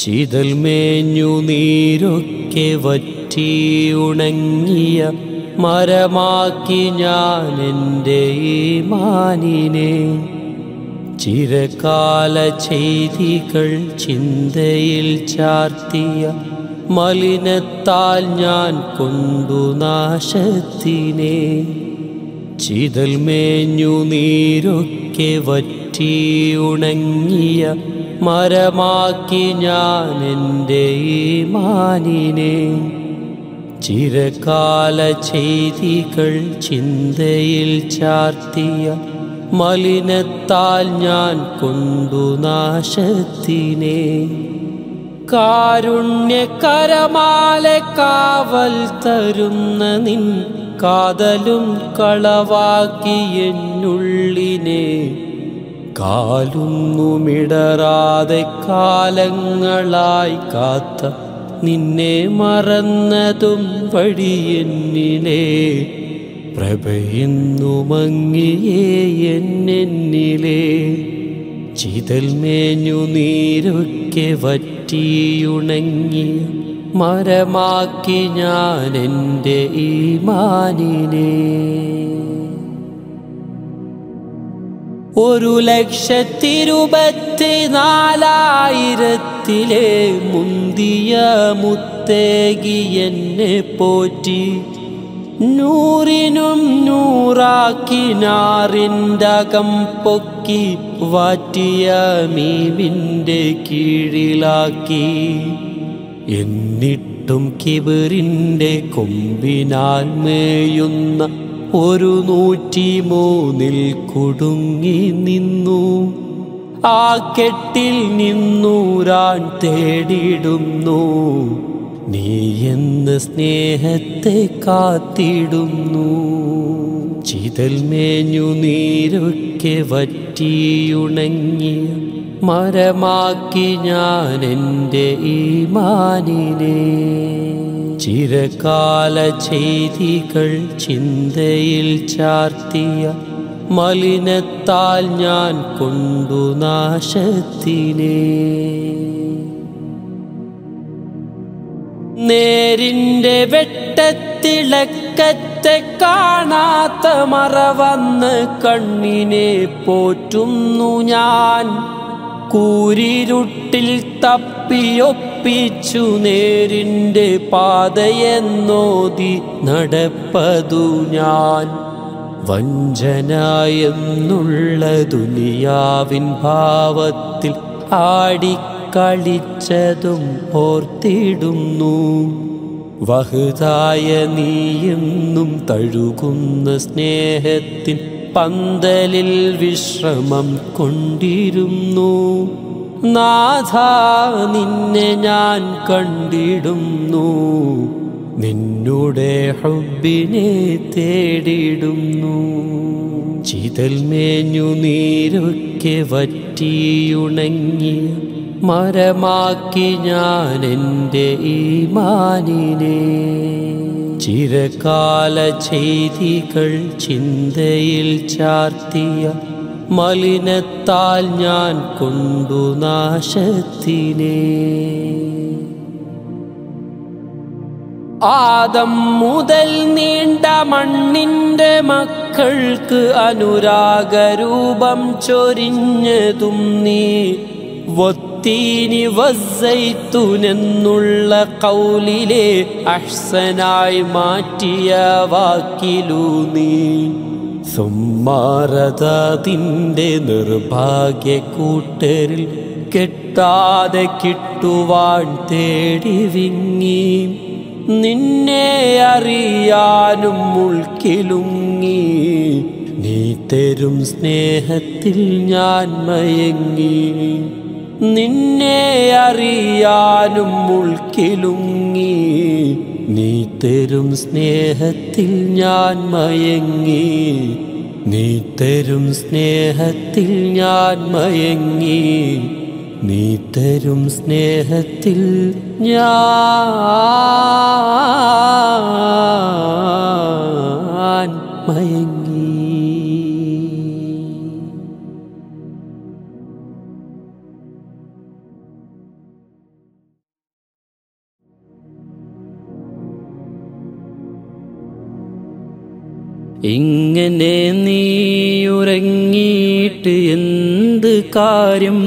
ചീതൽ മേഞ്ഞു നീരൊക്കെ വറ്റി ഉണങ്ങിയ മരമാക്കി ഞാൻ എൻ്റെ ഈ മാനിനെ ചിരകാല ചെയ്തികൾ ചിന്തയിൽ ചാർത്തിയ മലിനത്താൽ ഞാൻ കൊണ്ടു നാശത്തിനെ. ചിതൽ മേഞ്ഞു നീരൊക്കെ വറ്റി ഉണങ്ങിയ മരമാക്കി ഞാൻ എൻ്റെ ഈ മാനിനെ ചിരകാല ചെയ്തികൾ ചിന്തയിൽ ചാർത്തിയ മലിനത്താൽ ഞാൻ കൊണ്ടു നാശത്തിനെ. കാരുണ്യകരമാലെ കാവൽ തരുന്ന നിൻ കാതലും കളവാക്കി എന്നുള്ളിനെ കാലൊന്നുമിടറാതെ കാലങ്ങളായി കാത്ത നിന്നെ മറന്നതും വഴി എന്നിലെ പ്രഭയെന്നുമങ്ങിയേ എന്നെന്നിലെ. ചിതൽ മേഞ്ഞു നീരൊക്കെ വറ്റിയുണങ്ങി മരമാക്കി ഞാൻ എൻ്റെ ഈ മാനിനെ. 1,24,000 മുന്തിയ മുത്തേകി എന്നെ പോറ്റി നൂറിനും നൂറാക്കി നാറിൻ്റകം പൊക്കി വാറ്റിയ മീമിൻ്റെ കീഴിലാക്കി. എന്നിട്ടും കിബിറിൻ്റെ കൊമ്പിനാൽ മേയുന്ന 103 കുടുങ്ങി നിന്നു. ആ കെട്ടിൽ നിന്നൂരാൻ തേടിടുന്നു നീ എന്ന സ്നേഹത്തെ കാത്തിടുന്നു. ചിതൽ മേഞ്ഞു നീരൊക്കെ വറ്റിയുണങ്ങി മരമാക്കി ഞാൻ എൻ്റെ ഈ മാനിനെ ചിരകാല ചെയ്തികൾ ചിന്തയിൽ ചാർത്തിയ മലിനത്താൽ ഞാൻ കൊണ്ടു നാശത്തിനെ. നേരിൻ്റെ വെട്ടത്തിളക്കത്തെ കാണാത്ത മറവന്ന് കണ്ണിനെ പോറ്റുന്നു ഞാൻ. കൂരിരുട്ടിൽ തപ്പിയൊപ്പിച്ചു നേരിൻ്റെ പാതയെന്നോതി നടപ്പതു ഞാൻ. വഞ്ചനായെന്നുള്ള ദുനിയാവിൻ ഭാവത്തിൽ ആടിക്കളിച്ചതും ഓർത്തിടുന്നു. വഹുതായ നീയെന്നും തഴുകുന്ന സ്നേഹത്തിൻ പന്തലിൽ വിശ്രമം കൊണ്ടിരുന്നു. നാഥ നിന്നെ ഞാൻ കണ്ടിടുന്നു നിന്നുടെ ഹബ്ബിനെ തേടിടുന്നു. ചിതൽ മേഞ്ഞു നീരൊക്കെ വറ്റിയുണങ്ങി മരമാക്കി ഞാൻ എൻ്റെ ഈ മാനിനെ ചിരകാല ചെയ്തികൾ ചിന്തയിൽ ചാർത്തിയ മലിനത്താൽ ഞാൻ കൊണ്ടു നാശത്തിനെ. ആദം മുതൽ നീണ്ട മണ്ണിൻ്റെ മക്കൾക്ക് അനുരാഗരൂപം ചൊരിഞ്ഞതും നീ. വത്തീനി വസ്സൈത്തുനെന്നുള്ള കൗലിലെ അഹ്സനായി മാറ്റിയ വാക്കിലു നീ. സുമ്മാരതതിൻ്റെ നിർഭാഗ്യ കൂട്ടരിൽ കിട്ടാതെ കിട്ടുവാൻ തേടി വിങ്ങി നിന്നെ അറിയാനും മുൾക്കിലുങ്ങി നീ തരും സ്നേഹത്തിൽ ഞാൻ മയങ്ങി നിന്നെ അറിയാനും മുൾക്കിലുങ്ങി നീ തരും സ്നേഹത്തിൽ ഞാൻ മയങ്ങി നീ തരും സ്നേഹത്തിൽ ഞാൻ മയങ്ങി നീ തരും സ്നേഹത്തിൽ ഞാൻ മയങ്ങി. ഇങ്ങനെ നീ ഉറങ്ങിയിട്ട് എന്ത് കാര്യം,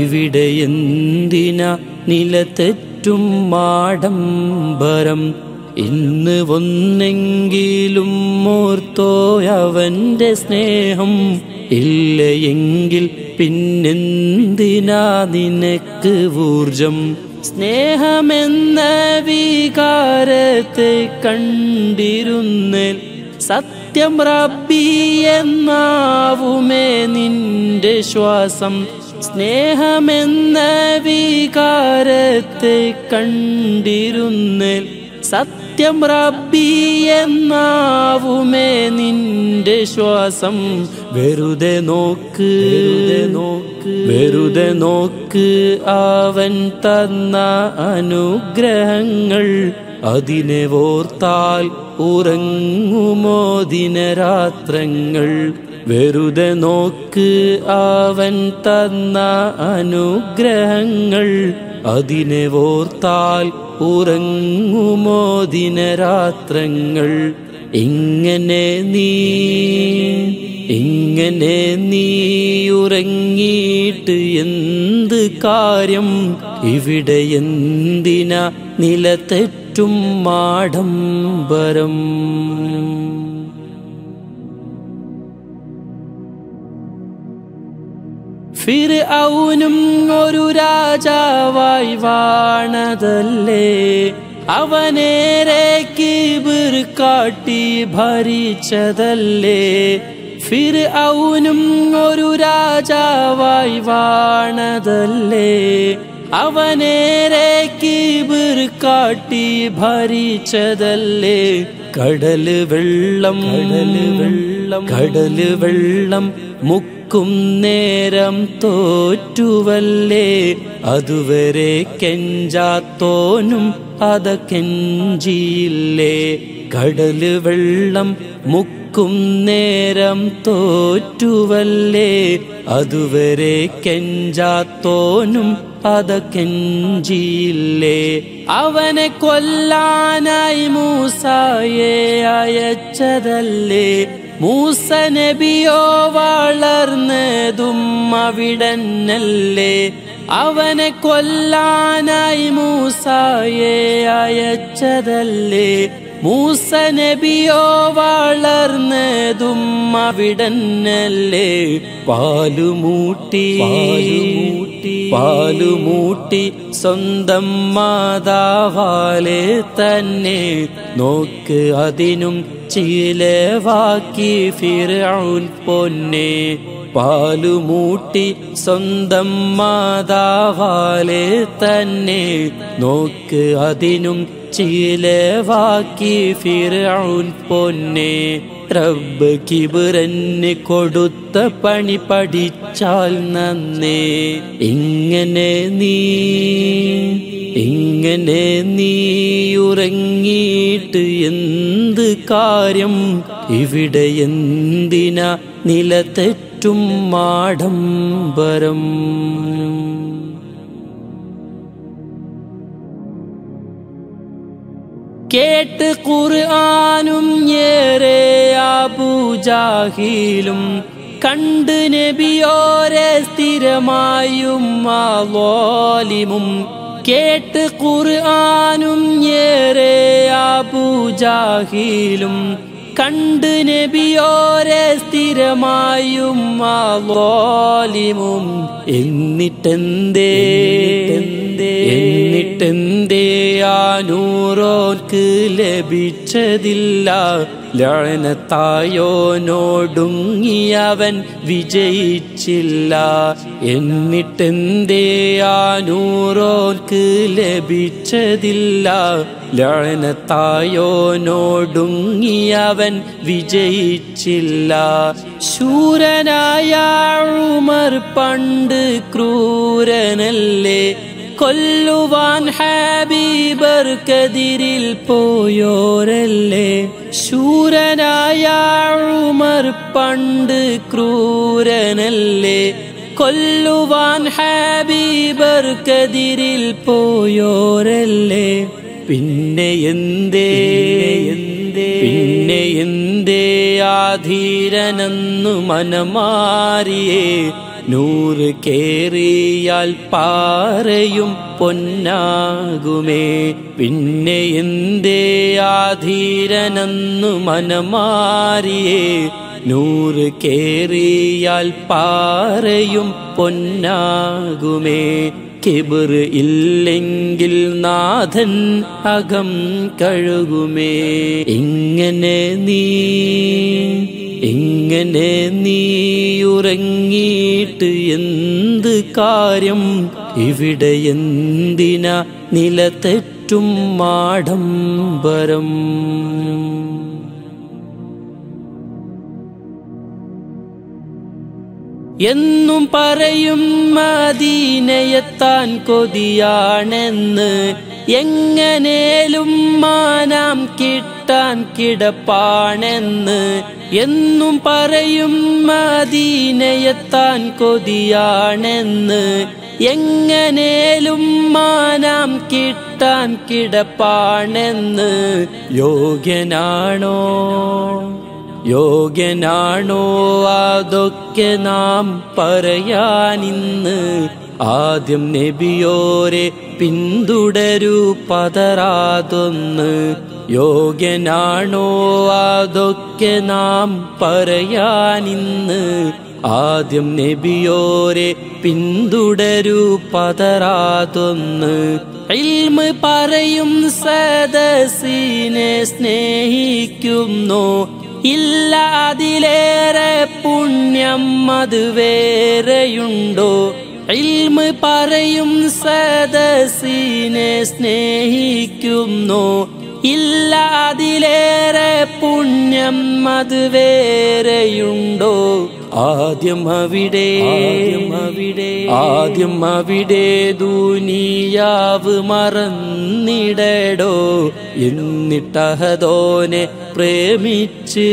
ഇവിടെ എന്തിനാ നിലത്തെറ്റും മാടംബരം? ഇന്ന് ഒന്നെങ്കിലും ഓർത്തോ അവൻ്റെ സ്നേഹം, ഇല്ലയെങ്കിൽ പിന്നെന്തിനാ നിനക്ക് ഊർജം? സ്നേഹമെന്ന വികാരത്തെ കണ്ടിരുന്നേൽ സത്യം റബ്ബി എന്നാവുമേ നിന്റെ ശ്വാസം. സ്നേഹമെന്ന വികാരത്തെ കണ്ടിരുന്നേൽ സത്യം റബ്ബി എന്നാവുമേ നിന്റെ ശ്വാസം. വെറുതെ നോക്ക് വെറുതെ നോക്ക് അവൻ തന്ന അനുഗ്രഹങ്ങൾ, അതിനെ ഓർത്താൽ ഉറങ്ങുമോ ദിനരാത്രങ്ങൾ? വെറുതെ നോക്ക് അവൻ തന്ന അനുഗ്രഹങ്ങൾ, അതിനെ ഓർത്താൽ ഉറങ്ങുമോ ദിനരാത്രങ്ങൾ? ഇങ്ങനെ നീ ഉറങ്ങിയിട്ട് എന്ത് കാര്യം, ഇവിടെ എന്തിനാ നിലത്തെറ്റും മാടംബരം? ഫിർഔനും ഒരു രാജാവായി വാണതല്ലേ, അവനേറെ കിബിർ കാട്ടി ഭരിച്ചതല്ലേ? ഫിർഔനും ഒരു രാജാവായി വാണതല്ലേ, അവനേറെ കിബിർ കാട്ടി ഭരിച്ചതല്ലേ? കടൽ വെള്ളം മുക്കും നേരം തോറ്റുവല്ലേ, അതുവരെ കെഞ്ചാത്തോനും അത കെഞ്ചിയില്ലേ? കടൽ വെള്ളം മുക്കും നേരം തോറ്റുവല്ലേ, അതുവരെ കെഞ്ചാത്തോനും അത കെഞ്ചിയില്ലേ? അവനെ കൊല്ലാനായി മൂസായെ അയച്ചതല്ലേ, മൂസ നബിയോ വളർന്നതും അവിടന്നല്ലേ? അവനെ കൊല്ലാനായി മൂസായെ അയച്ചതല്ലേ, മൂസ നബിയോ വളർന്നതും അവിടന്നല്ലേ? പാലുമൂട്ടി സ്വന്തം മാതാവാലെ തന്നെ നോക്ക്, അതിനും ചിലവാക്കി ഫിർഔൻ പൊന്നെ. പാലുമൂട്ടി സ്വന്തം മാതാവാലെ തന്നെ നോക്ക്, അതിനും ചിലവാക്കി ഫിർഔൻ പൊന്നെ. റബ്ബ് കിബിറിന് കൊടുത്ത പണി പഠിച്ചാൽ നന്നേ. ഇങ്ങനെ നീ ഉറങ്ങിയിട്ട് എന്ത് കാര്യം, ഇവിടെ എന്തിനാ നിലത്തെറ്റും മാടംബരം? കേട്ട് ഖുർആനും ഏറെ അബൂജാഹിലും, കണ്ട് നബിയോരെ സ്ഥിരമായും ആളിമും. കേട്ട് ഖുർആനും ഏറെ അബൂജാഹിലും, കണ്ട് നബിയോരെ സ്ഥിരമായും ആളിമും. എന്നിട്ടെന്തേ ആ നൂറോർക്ക് ലഭിച്ചതില്ല, ലഅനത്തായോനോടുങ്ങിയവൻ വിജയിച്ചില്ല. എന്നിട്ടെന്തേ ആ നൂറോർക്ക് ലഭിച്ചതില്ല, ലഅനത്തായോനോടുങ്ങിയവൻ വിജയിച്ചില്ല. ശൂരനായ ഉമർ പണ്ട് ക്രൂരനല്ലേ, കൊല്ലുവാൻ ഹബീബർക്കെതിരിൽ പോയോരല്ലേ? ശൂരനായ ഉമർ പണ്ട് ക്രൂരനല്ലേ, കൊല്ലുവാൻ ഹബീബർക്കെതിരിൽ പോയോരല്ലേ? പിന്നെ എന്തേ പിന്നെ എന്തേ ആധീരനെന്നു മനമാരിയേ, നൂറ് കേറിയാൽ പാറയും പൊന്നാകുമേ. പിന്നെ എന്തേ ആധീരനെന്നു മനമാരിയേ, നൂറ് കേറിയാൽ പാറയും പൊന്നാകുമേ. കിബിർ ഇല്ലെങ്കിൽ നാഥൻ അകം കഴുകുമേ. ഇങ്ങനെ നീ ഉറങ്ങിയിട്ട് എന്ത് കാര്യം? ഇവിടെ എന്തിനാ നിലത്തെറ്റും മാഡംബരം? എന്നും പറയും മദീനയെത്താൻ കൊതിയാണെന്ന്, എങ്ങനേലും മാനം കിട്ടാൻ കിടപ്പാണെന്ന്. എന്നും പറയും മദീനയെത്താൻ കൊതിയാണെന്ന്, എങ്ങനേലും മാനം കിട്ടാൻ കിടപ്പാണെന്ന്. യോഗ്യനാണോ അതൊക്കെ നാം പറയാനിന്ന്? ആദ്യം നബിയോരെ പിന്തുടരൂ പതറാതൊന്ന്. യോഗ്യനാണോ അതൊക്കെ നാം പറയാനിന്ന്? ആദ്യം നബിയോരെ പിന്തുടരൂ പതറാതൊന്ന്. ഇൽമ് പറയും സദസ്സിനെ സ്നേഹിക്കുന്നു, ഇല്ല അതിലേറെ പുണ്യം അത് വേറെയുണ്ടോ? ഇൽമ് പറയും സദസ്സിനെ സ്നേഹിക്കുന്നു, ഇല്ല അതിലേറെ പുണ്യം അത് വേറെയുണ്ടോ? ആദ്യം അവിടെ ദുനിയാവ് മറന്നിടടോ, എന്നിട്ടഹദോനെ പ്രേമിച്ച്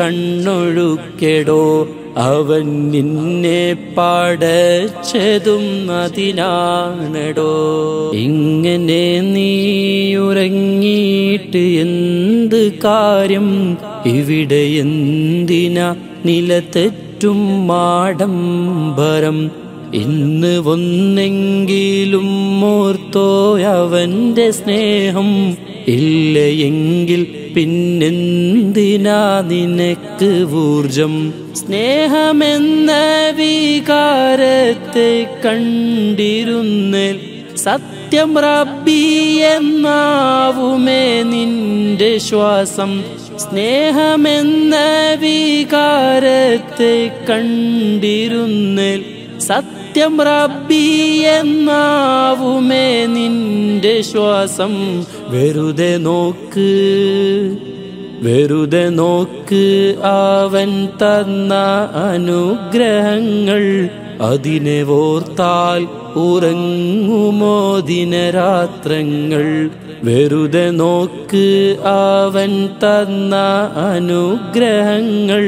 കണ്ണൊഴുക്കെടോ. അവൻ നിന്നെ പടച്ചതും അതിനാണടോ. ഇങ്ങനെ നീ ഉറങ്ങിയിട്ട് എന്ത് കാര്യം? ഇവിടെ എന്തിനാ നിലത്തെറ്റും മാഡംബരം? ഇന്ന് ഒന്നെങ്കിലും ഓർത്തോ അവന്റെ സ്നേഹം? ഇല്ലയെങ്കിൽ പിന്നെന്തിനാ നിനക്ക് ഊർജം? സ്നേഹമെന്ന വികാരത്തെ കണ്ടിരുന്നേൽ സത്യം റബ്ബി എന്നാവുമേ നിന്റെ ശ്വാസം. സ്നേഹമെന്ന വികാരത്തെ കണ്ടിരുന്നേൽ സത്യം റബ്ബി എന്നാവുമേ നിന്റെ ശ്വാസം. വെറുതെ നോക്ക് അവൻ തന്ന അനുഗ്രഹങ്ങൾ, അതിനെ ഓർത്താൽ ഉറങ്ങുമോ ദിനരാത്രങ്ങൾ? വെറുതെ നോക്ക് അവൻ തന്ന അനുഗ്രഹങ്ങൾ,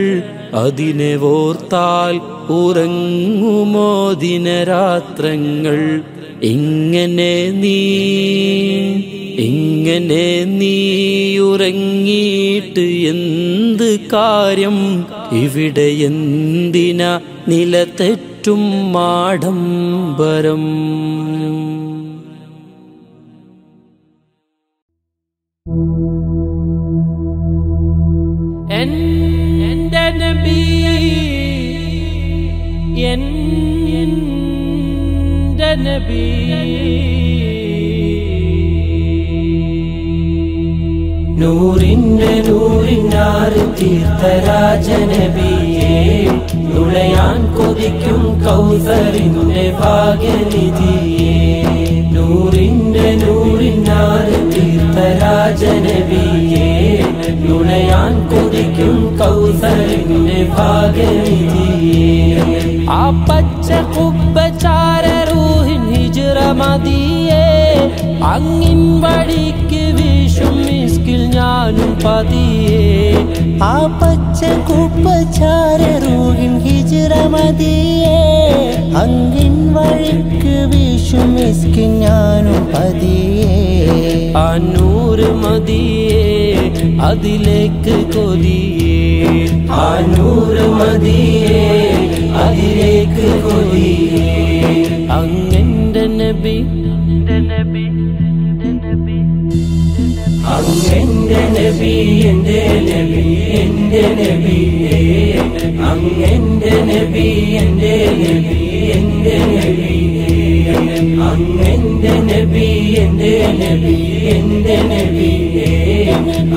അതിനെ ഓർത്താൽ ഉറങ്ങുമോ ദിനരാത്രങ്ങൾ. ഇങ്ങനെ നീ ഉറങ്ങിയിട്ട് എന്ത് കാര്യം? ഇവിടെ എന്തിനാ നിലത്തെറ്റും മാഡംബരം? എന്റെ നബി നൂറിനാറ് തീർത്ഥരാജനബിയെ, നുണയാൻ കൊതിക്കും കൗസറിന്റെ ഭാഗ്യനിധിയെ. നൂറിനാറ് തീർത്ഥരാജനബിയെ, നുണയാൻ കൊതിക്കും കൗസറിന്റെ ഭാഗ്യനിധിയെ. ആ പച്ച കുപ്പചാര റൂഹിൻ ഹിജ്റ മദിയേ, അങ്ങിൻ വഴിക്ക് വീശും മിസ്കിൽ ഞാനും പതിയേ. रोहिण हिजरमदिये अंगिन वळिक्कु वीशुम मिस्किन ஞானம் പതിയേ ആനൂറ് മതിയേ അതിലേക്ക് കൊതിയേ ആനൂറ് മതിയേ അതിലേക്ക് കൊതിയേ അങ്ങന്റെ നബി അങ്ങന്റെ നബി എൻ്റെ നബി എൻ്റെ നബി അങ്ങന്റെ നബി എൻ്റെ നബി എൻ്റെ നബി അങ്ങന്റെ നബി എൻ്റെ നബി എൻ്റെ നബി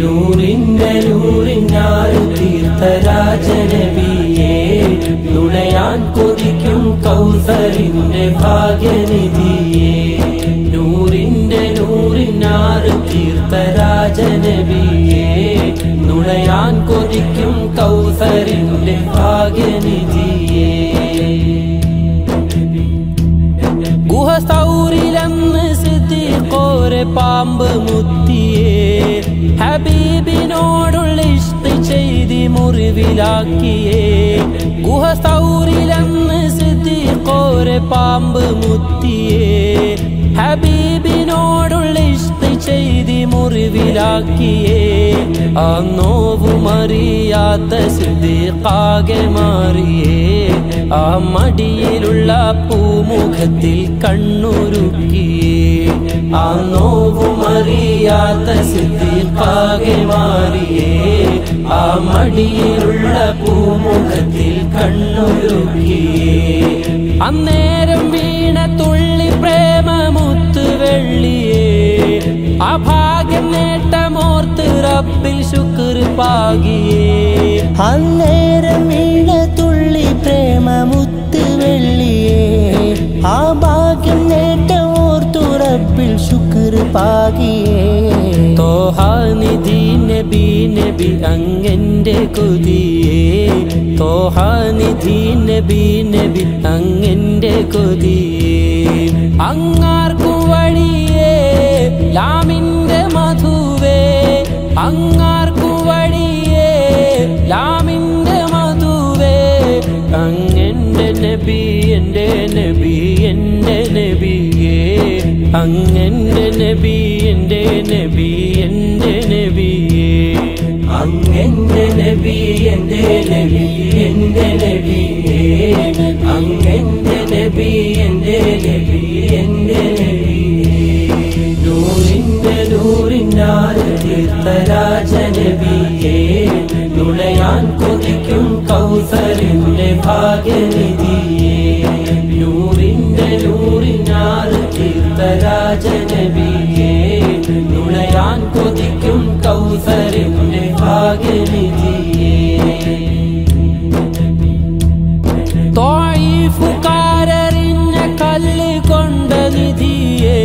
നൂറിന്റെ നൂറിനാൾ തീർത്ഥരാജനബിയെ നുണയാൻ കൊതിക്കും കൗസറിന്റെ ഭാഗ്യനിധിയെ നൂറിന്റെ നൂറിനാൾ തീർത്ഥരാജനബിയെ നുണയാൻ കൊതിക്കും കൗസറിന്റെ ഭാഗ്യനിധിയെ ഗുഹസൗരിലെന്ന് സിദ്ദീഖോരെ പാമ്പ് മുത്തിയേ ഹബീബിനോടുള്ള ഇഷ്ക് ചെയ്തി മുറിവിലാക്കിയേ ഗുഹസൗരിലെന്ന് സിദ്ദീഖോരെ പാമ്പ് മുത്തിയേ ഹബീബിനോടുള്ള ഇഷ്ക് ചെയ്തി മുറിവിലാക്കിയേ ആ നോവുമറിയാത്ത സിദ്ദീഖാകെ മാറിയേ ആ മടിയിലുള്ള പൂമുഖത്തിൽ കണ്ണുരുക്കിയേ ആ നോവുമറിയാത്ത സിദ്ദീഖാകെ മാറിയേ ആ മടിയിലുള്ള പൂമുഖത്തിൽ കണ്ണുരുക്കിയേ അന്നേരം വീണ തുള്ളി പ്രേമമുത്തു വെള്ളിയേ ആ ഭാഗ്യം നേട്ടമോർത്ത് റബ്ബിൽ ശുക്ർ പാകിയേ അന്നേരം വീണ തുള്ളി പ്രേമമുത്തു വെള്ളിയേ ആ ഭാഗ്യം നേട്ടമോർത്തു റബ്ബിൽ ശുക്ർ പാകിയേ തോഹാ നിധി നബി നബി അങ്ങന്റെ കൊതിയേ തോഹാ നിധി നബി നബി അങ്ങന്റെ കൊതിയേ അങ്ങാർക്കു വഴിയേ ലാമിന്റെ മധുവേ അങ്ങാർക്കു വഴിയേ ലാമിന്റെ മധുവേ അങ്ങന്റെ നബി എന്റെ നബി എന്റെ നബിയേ അങ്ങന്റെ നബി എന്റെ നബി എന്റെ നബിയേ അങ്ങന്റെ നബി എന്റെ നബി എന്റെ നബിയേ നൂറിന്റെ നൂറിനാൽ തീർത്ഥരാജനബിയേ നുണയാൻ കൊതിക്കും കൗസറിന്റെ ഭാഗ്യനിധിയേ നൂറിന്റെ നൂറിനാൽ തീർത്ഥരാജനബിയേ നുണയാൻ കൊതിക്കും കൗസറിന്റെ ഭാഗ്യനിധിയേ തൊഴീഫുകാരറിഞ്ഞ കല്ല് കൊണ്ട നിധിയേ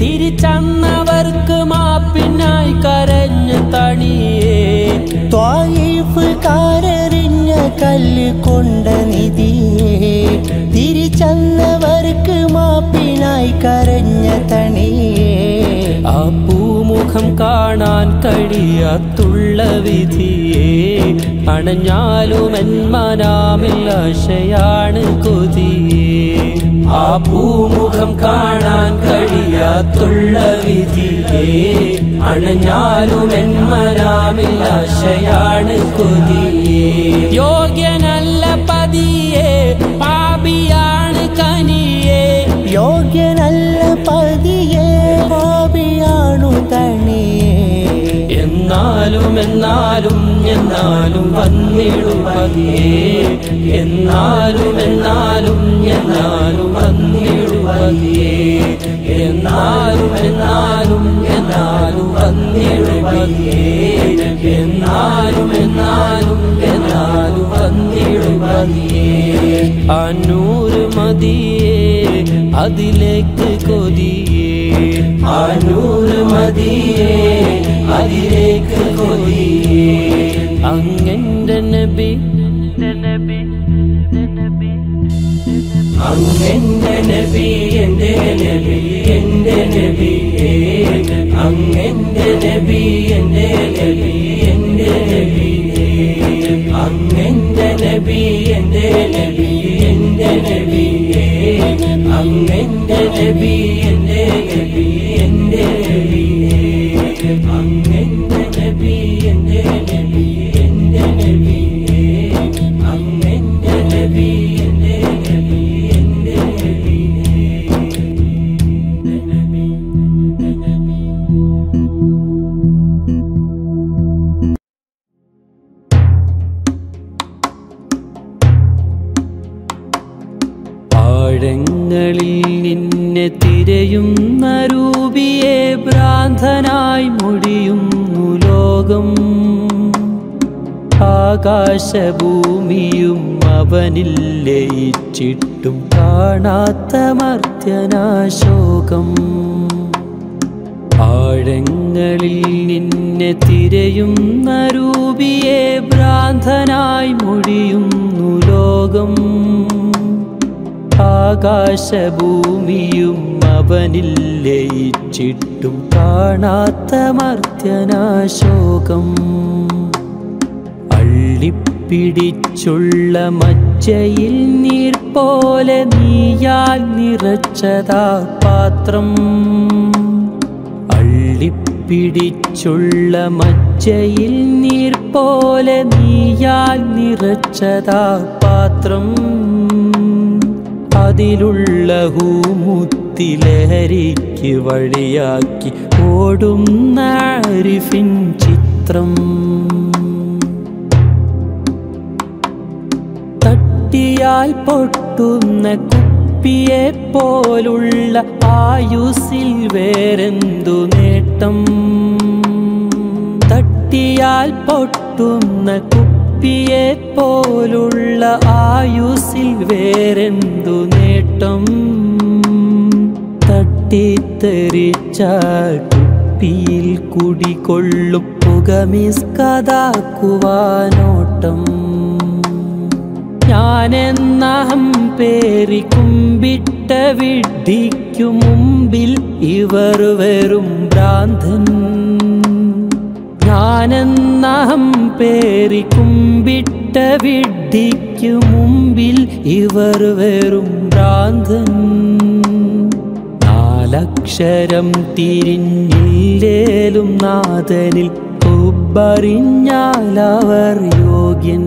തിരിച്ചന്നവർക്ക് മാപ്പിനായി കരഞ്ഞ തണിയേ തൊഴീഫുകാരറിഞ്ഞ കല്ല് കൊണ്ട നിധിയേ തിരിച്ചന്നവർക്ക് മാപ്പിനായി കരഞ്ഞ തണിയേ ആ പൂമുഖം കാണാൻ കഴിയാത്തുള്ള വിധിയേ അണഞ്ഞാലുമെൻ മനാമിൽ ആശയാണ് കൊതിയേ ആ പൂമുഖം കാണാൻ കഴിയാത്തുള്ള വിധിയേ അണഞ്ഞാലുമെൻ മനാമിൽ ആശയാണ് കൊതിയേ യോഗ്യനല്ല പതിയേ പാപിയാണ് കനിയേ യോഗ്യനല്ല പതിയേ പാപിയാണു തനിയേ എന്നാലും എന്നാലും എന്നാലും വന്നിടും പതിയേ എന്നാലും എന്നാലും എന്നാലും വന്നിടും പതിയേ എന്നാലും എന്നാലും എന്നാലും വന്നിടും പതിയേ എന്നാലും എന്നാലും എന്നാലും വന്നിടും പതിയേ അനൂർ മതിയേ അതിലേക്ക് കൊതിയേ അനൂർ മതിയേ അതിലേക്ക് കൊതിയേ അങ്ങന്റെ നബി അങ്ങന്റെ നബി എന്റെ നബി എന്റെ നബിയേ അങ്ങന്റെ നബി എന്റെ നബി എന്റെ നബിയേ അങ്ങന്റെ നബി എന്റെ നബി എന്റെ നബിയേ അങ്ങന്റെ നബി എന്റെ നബി എന്റെ നബിയേ അങ്ങന്റെ നബി എന്റെ നബി എന്റെ നബിയേ അങ്ങന്റെ നബി എന്റെ നബി എന്റെ നബിയേ ആഴങ്ങളിൽ നിന്നെ തിരയുന്ന രൂപിയെ ഭ്രാന്തനായി മുടിയുന്നു ലോകം. ആകാശഭൂമിയും അവനില്ലയിച്ചിട്ടും കാണാത്ത മർത്യനാശോകം. ആഴങ്ങളിൽ നിന്നെ തിരയുന്ന രൂപിയെ ഭ്രാന്തനായി മുടിയുന്നു ലോകം. ആകാശഭൂമിയും അവനില്ലയിച്ചിട്ടും കാണാത്ത മർത്യനാശോകം. അള്ളിപ്പിടിച്ചുള്ള മജ്ജയിൽ നീർ പോലെ നീയാൽ നിറച്ചതാ പാത്രം. പിടിച്ചുള്ള മജ്ജയിൽ നീർ പോലെ നീയാൽ നിറച്ചതാ പാത്രം. അതിലുള്ള ഹൂമുത്തിലഹരിക്ക് വഴിയാക്കി ഓടുന്ന ആരിഫിൻ ചിത്രം. തട്ടിയാൽ പൊട്ടുന്ന ിയെ പോലുള്ള ആയുസിൽ വേറെന്തു നേട്ടം. തട്ടിയാൽ പൊട്ടുന്ന കുപ്പിയെ പോലുള്ള ആയുസിൽ വേറെന്തു നേട്ടം. തട്ടിത്തെറിച്ചാൽ കുപ്പിയിൽ കുടികൊള്ളും പുകമിസ്കതാക്കുവാനോട്ടം. ഞാനെന്നഹം പേറി കുമ്പിട്ട വിഡ്ഢിക്കു മുമ്പിൽ ഇവർ വെറും ഭ്രാന്തൻ. ഞാനെന്നഹം പേറി കുമ്പിട്ട വിഡ്ഢിക്കു മുമ്പിൽ ഇവർ വെറും ഭ്രാന്തൻ. നാലക്ഷരം തിരിഞ്ഞില്ലേലും നാഥനിൽ ഉബറിഞ്ഞാലവർ യോഗ്യൻ.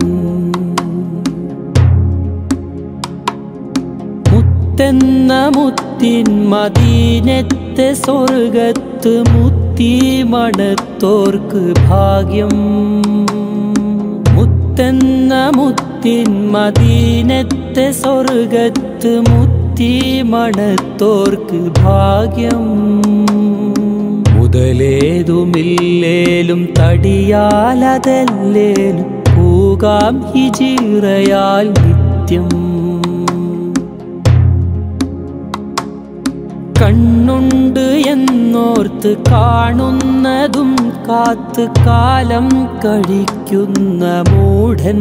െന്ന മുത്തിൻ മദീനത്തെ സ്വർഗത്ത് മുത്തി മണത്തോർക്ക് ഭാഗ്യം. മുത്തെന്ന മുത്തിൻ മദീനത്തെ സ്വർഗത്ത് മുത്തി മണത്തോർക്ക് ഭാഗ്യം. മുതലേതുമില്ലേലും തടിയാലതല്ലേലും പൂകാം ഹിജിറയാൽ നിത്യം. കണ്ണുണ്ട് എന്നോർത്ത് കാണുന്നതും കാത്ത് കാലം കഴിക്കുന്ന മൂഢൻ.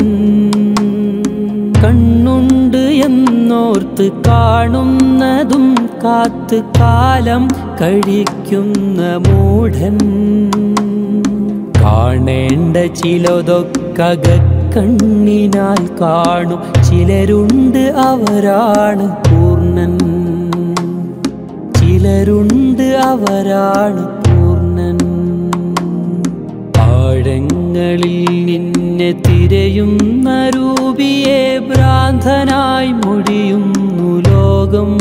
കണ്ണുണ്ട് എന്നോർത്ത് കാണുന്നതും കാത്ത് കാലം കഴിക്കുന്ന മൂഢൻ. കാണേണ്ട ചിലതൊക്കെ കണ്ണിനാൽ കാണും, ചിലരുണ്ട് അവരാണ് പൂർണ്ണൻ. ചിലരുണ്ട് അവരാണ് പൂർണ്ണൻ. ആഴങ്ങളിൽ നിന്നെ തിരയുന്ന രൂപിയെ ഭ്രാന്തനായി മുടിയുന്നു ലോകം.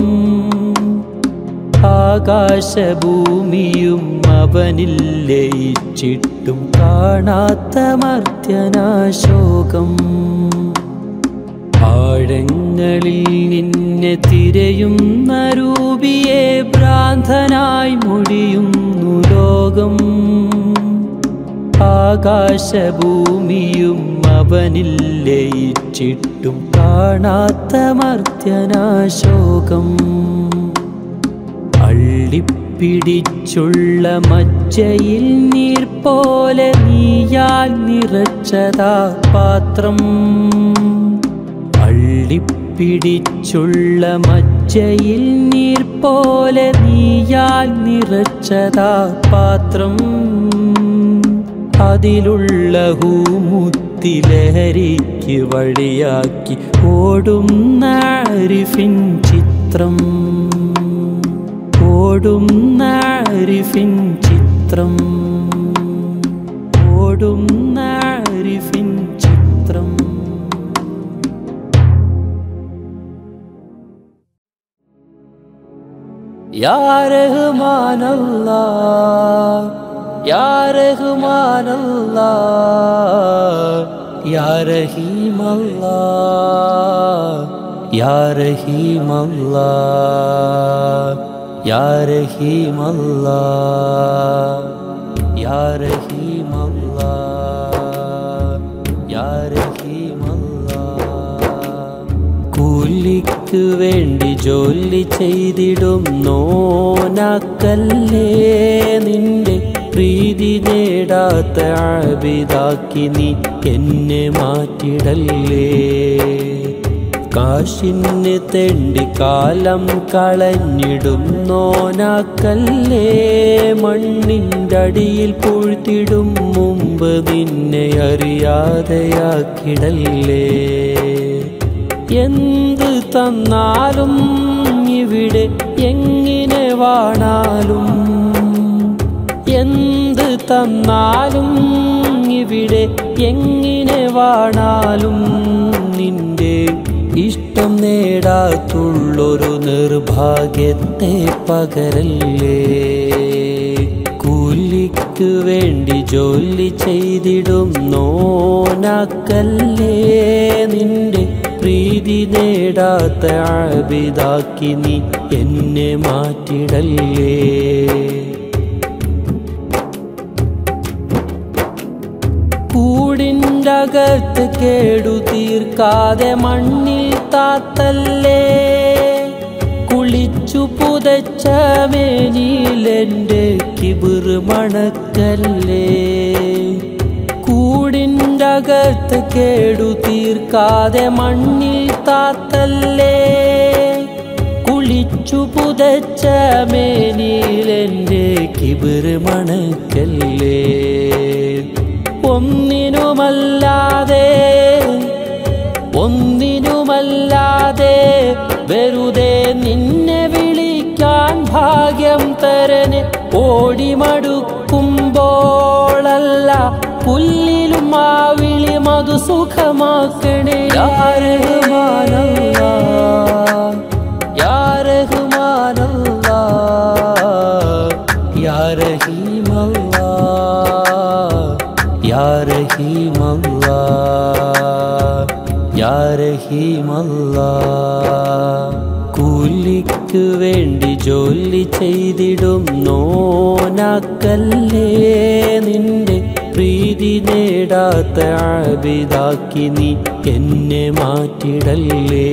ആകാശഭൂമിയും അവനില്ലയിച്ചിട്ടും കാണാത്ത മർത്യനാശോകം. ആഴങ്ങളിൽ നിന്നെ തിരയുന്ന രൂപിയെ ഭ്രാന്തനായി മുടിയുന്നു ലോകം. ആകാശഭൂമിയും അവനില്ലയിച്ചിട്ടും കാണാത്ത മർത്യനാശോകം. അള്ളിപ്പിടിച്ചുള്ള മജ്ജയിൽ നീർ പോലെ നീയാൽ നിറച്ചതാ പാത്രം. പിടിച്ചുള്ള മജ്ജയിൽ നീർ പോലെ നീയാൽ നിറച്ചതാ പാത്രം. അതിലുള്ള ഹൂമുത്തിലഹരിക്ക് വഴിയാക്കി ഓടുന്ന ആരിഫിൻ ചിത്രം. ഓടുന്ന ആരിഫിൻ ചിത്രം. ഓടുന്ന ആരിഫിൻ ചിത്രം. Ya Rahman Allah, Ya Rahman Allah, Ya Rahim Allah, या रहीम अल्लाह, या रहीम अल्लाह, या रहीम अल्लाह, या रहीम अल्लाह. കൂലിക്ക് വേണ്ടി ജോലി ചെയ്തിടും നോനാക്കല്ലേ നിന്റെ പ്രീതി നേടാത്ത ആബിദാക്കി നീ എന്നെ മാറ്റിടല്ലേ. കാശിന് തെണ്ടി കാലം കളഞ്ഞിടും നോനാക്കല്ലേ മണ്ണിൻ്റെ അടിയിൽ പൂഴ്ത്തിടും മുമ്പ് നിന്നെ അറിയാതെയാക്കിടല്ലേ. എന്ത് തന്നാലും ഇവിടെ എങ്ങനെ വാണാലും, എന്ത് തന്നാലും ഇവിടെ എങ്ങനെ വാണാലും നിന്റെ ഇഷ്ടം നേടാത്തുള്ളൊരു നിർഭാഗ്യത്തെ പകരല്ലേ. കൂലിക്ക് വേണ്ടി ജോലി ചെയ്തിടും നോനാക്കല്ലേ നിന്റെ പ്രീതി നേടാത്ത ആബിദാക്കി നീ എന്നെ മാറ്റിടല്ലേ. കൂടിൻ്റകത്ത് കേടു തീർക്കാതെ മണ്ണിൽ താത്തല്ലേ കുളിച്ചു പുതച്ച മേനിയിലെൻ്റെ കിബിറ് മണക്കല്ലേ. കൂടിൻ്റകത്ത് കേടു തീർക്കാതെ മണ്ണിൽ താത്തല്ലേ കുളിച്ചു പുതച്ച മേനിയിലെൻ്റെ കിബിറ് മണക്കല്ലേ. ഒന്നിനുമല്ലാതെ ഒന്നിനുമല്ലാതെ വെറുതെ നിന്നെ വിളിക്കാൻ ഭാഗ്യം തരനെ ഓടിമടുക്കുമ്പോളല്ല പുല്ലിലും ആ വിളി മധു സുഖമാക്കണേ. या रहीम अल्लाह, കൂലിക്ക് വേണ്ടി ജോലി ചെയ്തിടും നോനാക്കല്ലേ നിന്റെ പ്രീതി നേടാത്ത ആബിദാക്കി നീ എന്നെ മാറ്റിടല്ലേ.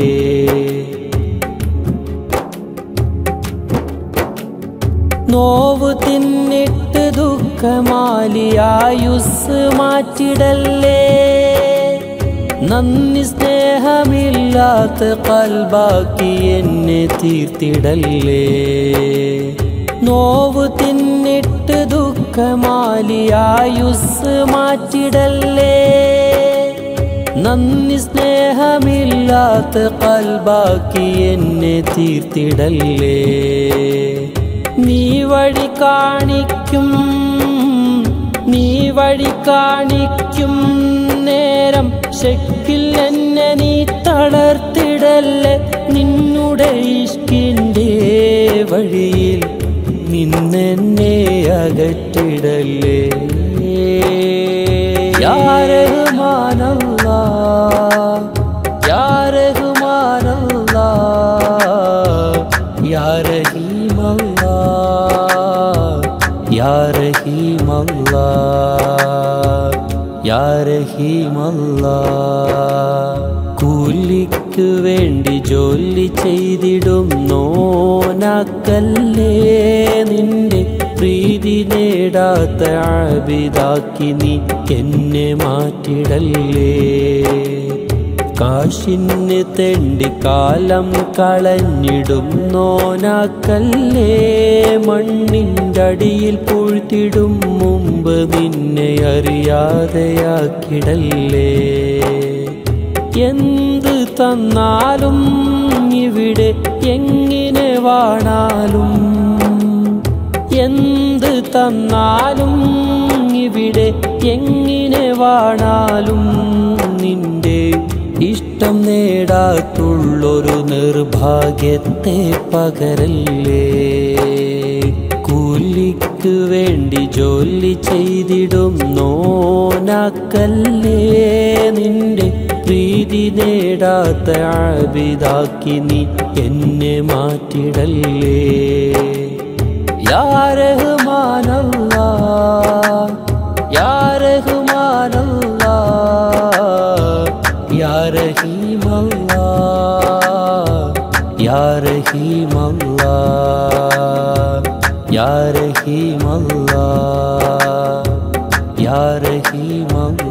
നോവ് തിന്നിട്ട് ദുഃഖമാലിയായുസ് മാറ്റിടല്ലേ നന്ദി സ്നേഹമില്ലാത്ത കൽബാക്കി എന്നെ തീർത്തിടല്ലേ. നോവ് തിന്നിട്ട് ദുഃഖമാലിയായുസ് മാറ്റിടല്ലേ നന്ദി സ്നേഹമില്ലാത്ത കൽബാക്കി എന്നെ തീർത്തിടല്ലേ. നീ വഴി കാണിക്കും, നീ വഴി കാണിക്കും നേരം ശക്കിൽ എന്നെ നീ തളർത്തിടല്ലേ. നിന്നുടെ ഇഷ്കിൻ്റെ വഴിയിൽ നിന്നെന്നെ അകറ്റിടല്ലേ. യാ റഹ്മാൻ അല്ലാഹ്, യാ റഹ്മാൻ അല്ലാഹ്, യാ റഹീം അല്ലാഹ്, യാ റഹീം അല്ലാഹ്, या रहीम अल्लाह. കൂലിക്ക് വേണ്ടി ജോലി ചെയ്തിടും നോനാക്കല്ലേ നിന്റെ പ്രീതി നേടാത്ത ആബിദാക്കി നീ എന്നെ മാറ്റിടല്ലേ. കാശിന് തെണ്ടി കാലം കളഞ്ഞിടും നോനാക്കല്ലേ മണ്ണിൻ്റെ അടിയിൽ പൂഴ്ത്തിടും മുമ്പ് നിന്നെ അറിയാതെയാക്കിടല്ലേ. എന്ത് തന്നാലും ഇവിടെ എങ്ങനെ വാണാലും, എന്ത് തന്നാലും ഇവിടെ എങ്ങനെ വാണാലും നിന്റെ ഇഷ്ടം നേടാത്തുള്ളൊരു നിർഭാഗ്യത്തെ പകരല്ലേ. കൂലിക്ക് വേണ്ടി ജോലി ചെയ്തിടും നോനാക്കല്ലേ നിന്റെ പ്രീതിനേടാത്ത ആബിദാക്കിനി എന്നെ മാറ്റിടല്ലേ യാ റഹ്മാൻ അല്ലാഹ് യാ റഹ്മാൻ അല്ലാഹ് യാ റഹീം അല്ലാഹ് യാ റഹീം അല്ലാഹ് യാ റഹീം അല്ലാഹ് യാ റഹീം അല്ലാഹ്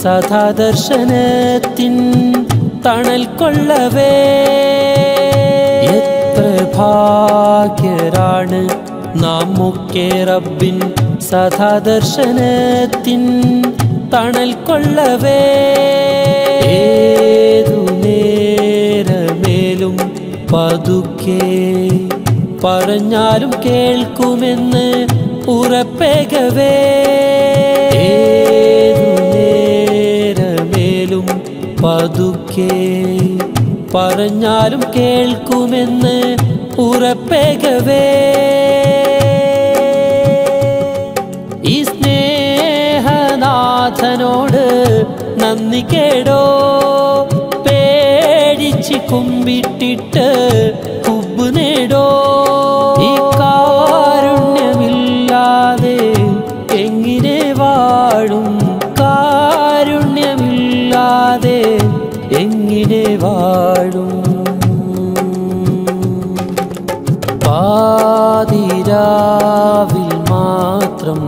സദാ ദർശനത്തിൻ തണൽ കൊള്ളവേ എത്ര ഭാഗ്യരാണ് നാമുക്കെ റബ്ബിൻ സദാ ദർശനത്തിൻ തണൽ കൊള്ളവേ ഏതു നേരമേലും പതുക്കെ പറഞ്ഞാലും കേൾക്കുമെന്ന് ഉറപ്പേകവേ പതുക്കെ പറഞ്ഞാലും കേൾക്കുമെന്ന് ഉറപ്പേകവേ ഈ സ്നേഹനാഥനോട് നന്ദി കേടോ പേടിച്ച് കുമ്പിട്ടിട്ട് കുബ് നേടോ ഈ കാരുണ്യമില്ലാതെ എങ്ങനെ വാഴും കാരുണ്യമില്ലാതെ എങ്ങനെ വാഴും പാതിരാവിൽ മാത്രം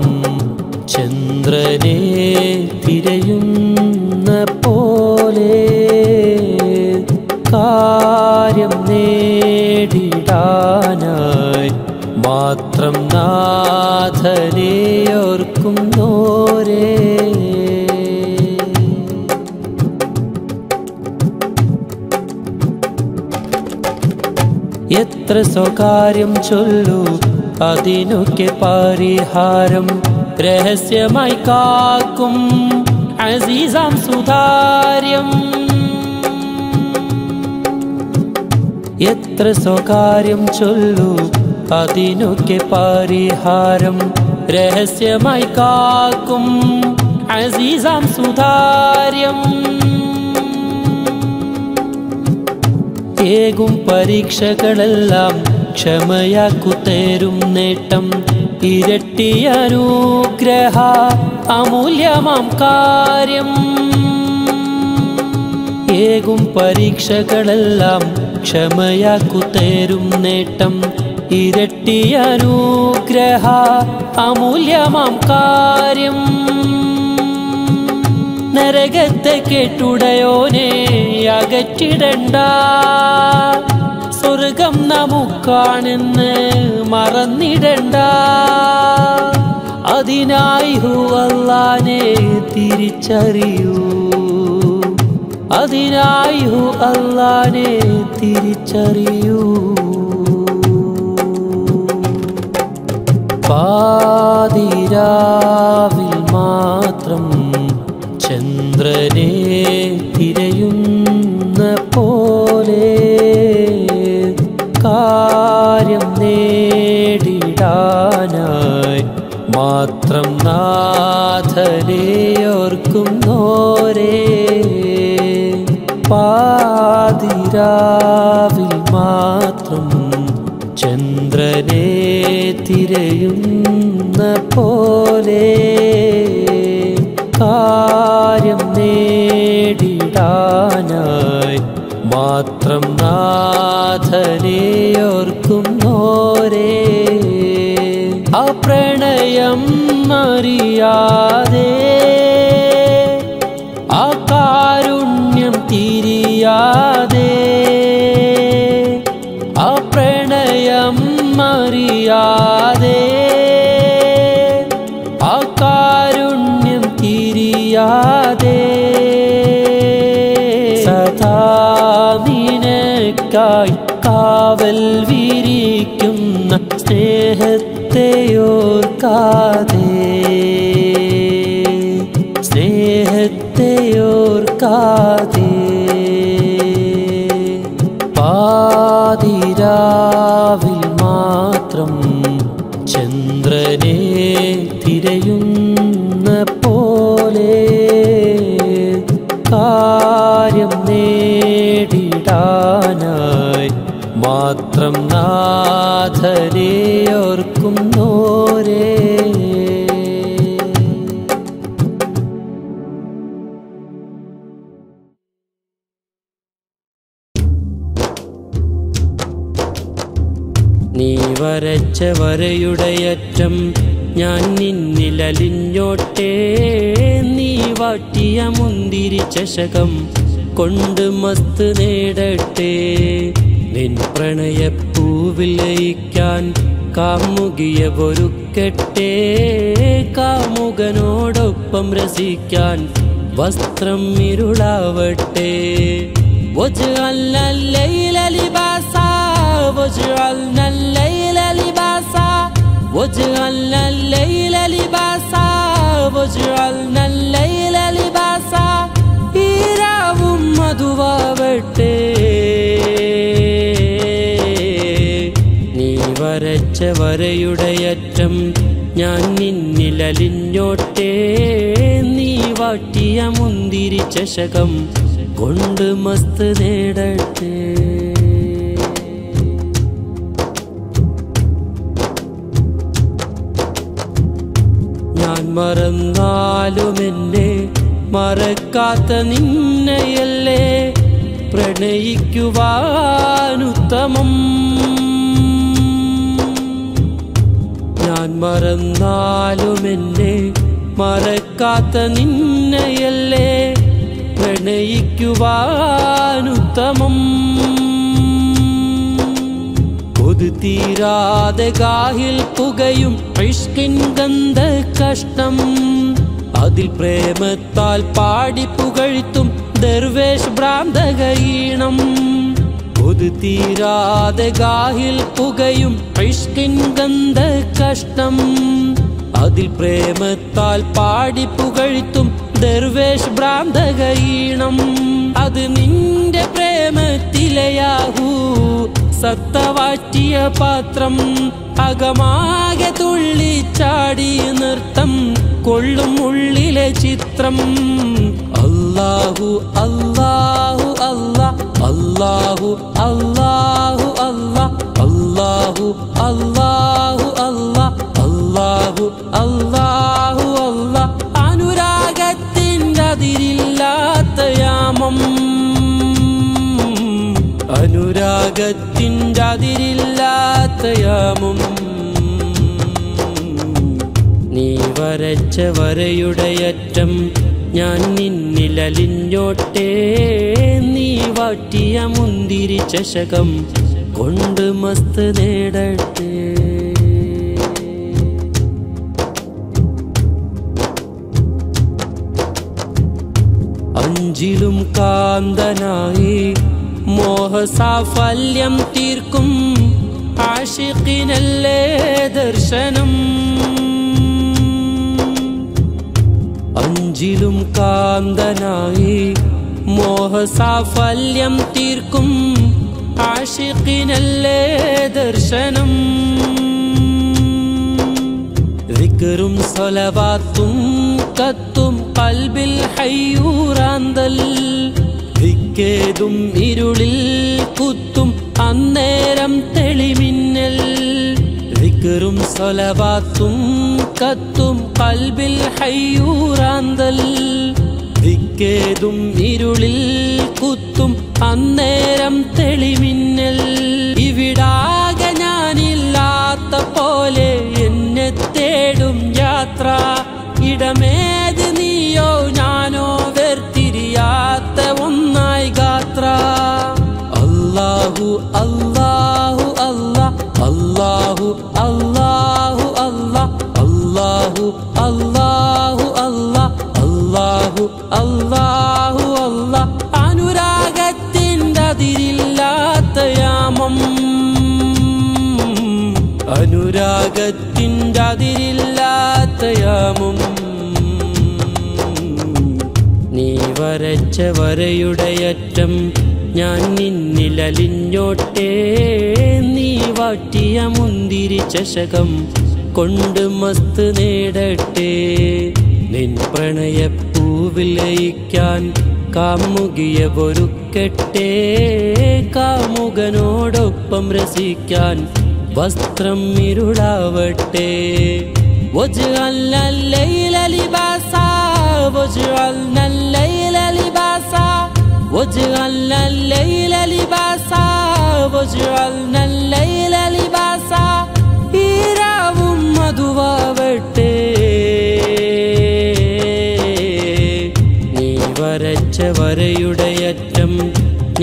ചന്ദ്രനെ തിരയുന്ന പോലെ കാര്യം നേടിടാനായി മാത്രം നാഥനെ ഓർക്കുന്നോരേ എത്ര സ്വകാര്യം ചൊല്ലു അതിനൊക്കെ പരിഹാരം രഹസ്യമായി കാക്കും അസീസാം സുതാര്യം എത്ര സ്വകാര്യം ചൊല്ലു അതിനൊക്കെ പരിഹാരം രഹസ്യമായി കാക്കും അസീസാം സുതാര്യം ഏകും പരീക്ഷകളെല്ലാം ക്ഷമയാക്കുതേരും നേട്ടം ഇരട്ടിയ അനുഗ്രഹ അമൂല്യമാം കാര്യം ഏകും പരീക്ഷകളെല്ലാം ക്ഷമയാക്കുതേരും നേട്ടം ഇരട്ടിയനുഗ്രഹ അമൂല്യമാം കാര്യം. നരകത്തെ കേട്ടുടയോനെ അകറ്റിടണ്ട, സ്വർഗം നമുക്കാണെന്ന് മറന്നിടണ്ട. അതിനായി അല്ലാഹ്നെ തിരിച്ചറിയൂ, അതിനായി അല്ലാഹ്നെ തിരിച്ചറിയൂ. പാതിരാവിൽ മാത്രം ചന്ദ്രനെ തിരയുന്ന പോലെ കാര്യം നേടിടാനായി മാത്രം നാഥനെ ഓർക്കുന്നോരേ. പാതിരാവിൽ മാത്രം ചന്ദ്രനെ തിരയുന്ന പോലെ കാര്യം നേടിടാനായി മാത്രം നാഥനെ ഓർക്കുന്നോരേ. അപ്രണയം അറിയാതെ ആ കാരുണ്യം തിരിയാതെ, അപ്രണയം അറിയാതെ ആ കാരുണ്യം തിരിയാതെ സദാ നിനക്കായി കാവൽ വിരിക്കുന്ന സ്നേഹത്തെയോർക്കാതെ പാതിരാവിൽ മാത്രം ചന്ദ്രനെ തിരയുന്ന പോലെ കാര്യം നേടിടാനായി മാത്രം നാഥനെ ഓർക്കുന്നോരേ. നീ വരച്ച വരയുടെയറ്റം ഞാൻ നിന്നിലലിഞ്ഞോട്ടേ, നീ വാട്ടിയ മുന്തിരി ചഷകം കൊണ്ട് മസ്ത് നേടട്ടെ. നിൻ പ്രണയപ്പൂവിൽ ലയിക്കാൻ കാമുകിയെ ഒരുക്കട്ടെ, കാമുകനോടൊപ്പം രസിക്കാൻ വസ്ത്രം ഇരുളാവട്ടെ. ഈരാവും മധുവാവട്ടെ. നീ വരച്ച വരയുടെയറ്റം ഞാൻ നിന്നിലലിഞ്ഞോട്ടേ, നീ വാട്ടിയ മുന്തിരി ചഷകം കൊണ്ട് മസ്ത് നേടട്ടെ. ഞാൻ മറന്നാലും എന്നെ മറക്കാത്ത നിന്നെയല്ലേ പ്രണയിക്കുവാനുത്തമം. ഞാൻ മറന്നാലും എന്നെ മറക്കാത്ത നിന്നെയല്ലേ പ്രണയിക്കുവാനുത്തമം. തീരാതെ ഗാഹിൽ പുകയും ഇഷ്കിൻ ഗന്ധ കഷ്ടം, അതിൽ പ്രേമത്താൽ പാടി പുകഴ്ത്തും ദർവേഷ് ഭ്രാന്തകീണം. പൊതു തീരാതെ ഗാഹിൽ പുകയും ഇഷ്കിൻ ഗന്ധ കഷ്ടം, അതിൽ പ്രേമത്താൽ പാടി പുകഴ്ത്തും ദർവേഷ് ഭ്രാന്തകീണം. അത് നിന്റെ പ്രേമത്തിലെയാഹൂ സത്തവാറ്റിയ പാത്രം, അകമാകെ തുള്ളിച്ചാടി നൃത്തം കൊള്ളും ഉള്ളിലെ ചിത്രം. അല്ലാഹു അല്ലാഹു അല്ലാ അല്ലാഹു അല്ലാഹു അല്ലാ അല്ലാഹു അല്ലാഹു അല്ലാ അല്ലാഹു അല്ലാഹു അല്ലാ. അനുരാഗത്തിൻ്റെ അതിരില്ലാത്ത യാമം നെഞ്ചാതിരില്ലാത്ത യാമം നീ വരച്ച വരയുടെയറ്റം ഞാൻ നിന്നിലലിഞ്ഞോട്ടേ. നീ വാട്ടിയ മുന്തിരി ചഷകം കൊണ്ട് മസ്ത് നേടട്ടെ. അഞ്ചിലും കാന്തനായി മോഹസാഫല്യം തീർക്കും ആശിഖിനല്ലേ ദർശനം. അഞ്ചിലും കാന്തനായി മോഹസാഫല്യം തീർക്കും ആശിഖിനല്ലേ ദർശനം. ദിക്റും സ്വലവാത്തും കത്തും കൽബിൽ ഹയ്യൂറാന്തൽ. ദിക്കേതും ഇരുളിൽ കുത്തും അന്നേരം തെളിമിന്നൽ. ദിക്റും സ്വലവാത്തും കത്തും കൽബിൽ ഹയ്യൂറാന്തൽ. ദിക്കേതും ഇരുളിൽ കുത്തും അന്നേരം തെളിമിന്നൽ. ഇവിടാകെ ഞാനില്ലാത്ത പോലെ എന്നെ തേടും യാത്ര. ഇടമേത് നീയോ ഞാനോ വേർതിരിയാത്ത ഒന്നായി ഗാത്ര. അല്ലാഹു അല്ലാഹു അല്ലാഹ് അല്ലാഹു അല്ലാഹു അല്ലാഹ് അല്ലാഹു അല്ലാഹു അല്ലാഹ് അല്ലാഹു അല്ലാഹു അല്ലാഹ്. അനുരാഗത്തിൻ്റെ അതിരില്ലാത്ത യാമം, അനുരാഗത്തിൻ്റെ അതിരില്ലാത്ത യാമം നീ വരച്ച വരയുടെയറ്റം ഞാൻ നിന്നിലലിഞ്ഞോട്ടേ. നീ വാട്ടിയ മുന്തിരി ചഷകം കൊണ്ട് മസ്ത് നേടട്ടെ. നിൻ പ്രണയപ്പൂവിൽ ലയിക്കാൻ കാമുകിയെ ഒരുക്കട്ടെ. കാമുകനോടൊപ്പം രസിക്കാൻ വസ്ത്രം ഇരുളാവട്ടെ. വജ്അൽനാ ലൈല ലിബാസാ, വജ്അൽനാ ലൈല ലിബാസാ, വജ്അൽനാ ലൈല ലിബാസാ, വജ്അൽനാ ലൈല ലിബാസാ. ഈരാവും മധുവാവട്ടെ. നീ വരച്ച വരയുടെയറ്റം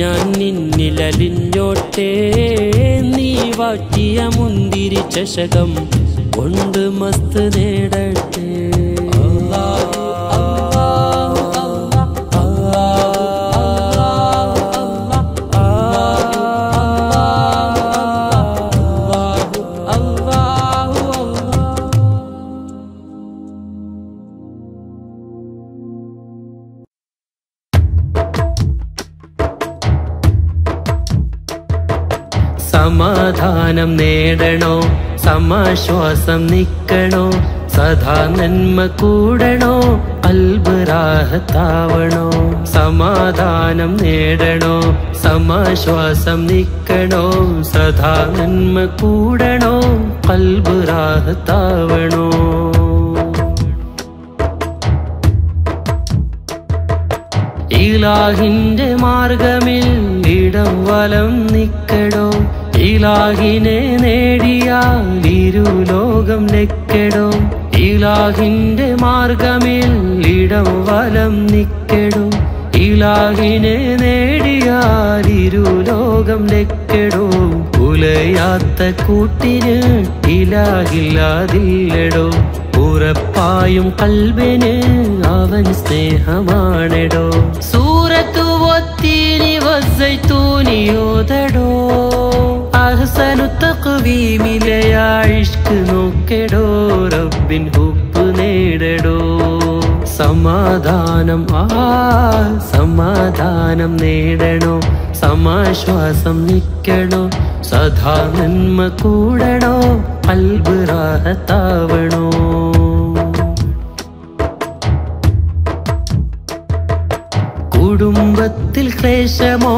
ഞാൻ നിന്നിലലിഞ്ഞോട്ടേ. നീ വാട്ടിയ മുന്തിരി ചഷകം കൊണ്ട് മസ്ത് നേടട്ടെ. അല്ലാഹു അല്ലാഹു അല്ലാഹു അല്ലാഹു അല്ലാഹു അല്ലാഹു. സമാധാനം നേടണോ, സമാശ്വാസം നിൽക്കണോ, സദാ നന്മ കൂടണോ, ഖൽബ് റാഹത്താവണോ. സമാധാനം നേടണോ, സമാശ്വാസം നിൽക്കണോ, സദാ നന്മ കൂടണോ, ഖൽബ് റാഹത്താവണോ. ഇലാഹിന്റെ മാർഗമിൽ ഇടം വലം നിൽക്കണോ, ഇലാഹിനെ നേടിയാൽ ഇരുലോകം നെക്കടോ. ഇലാഹിന്റെ മാർഗമിൽ ഇടം വലം നിക്കടോ, ഇലാഹിനെ നേടിയാൽ ഇരുലോകം നെക്കടോ. ഉലയാത്ത കൂട്ടിന് ഇലാഹില്ലാതില്ലടോ, ഉറപ്പായും കൽബിന് അവൻ സ്നേഹമാണെടോ. സൂറത്തു വത്തീനി വസ്സൈത്തൂനിയോതടോ, അഹ്സനു തഖ്വീമിലെ ആ ഇഷ്ക് നോക്കടോ, റബ്ബിൻ ഹുബ്ബ് നേടടോ. സമാധാനം സമാധാനം നേടണോ, സമാശ്വാസം നിൽക്കണോ, സദാ നന്മ കൂടണോ, ഖൽബ് റാഹത്താവണോ. കുടുംബത്തിൽ ക്ലേശമോ,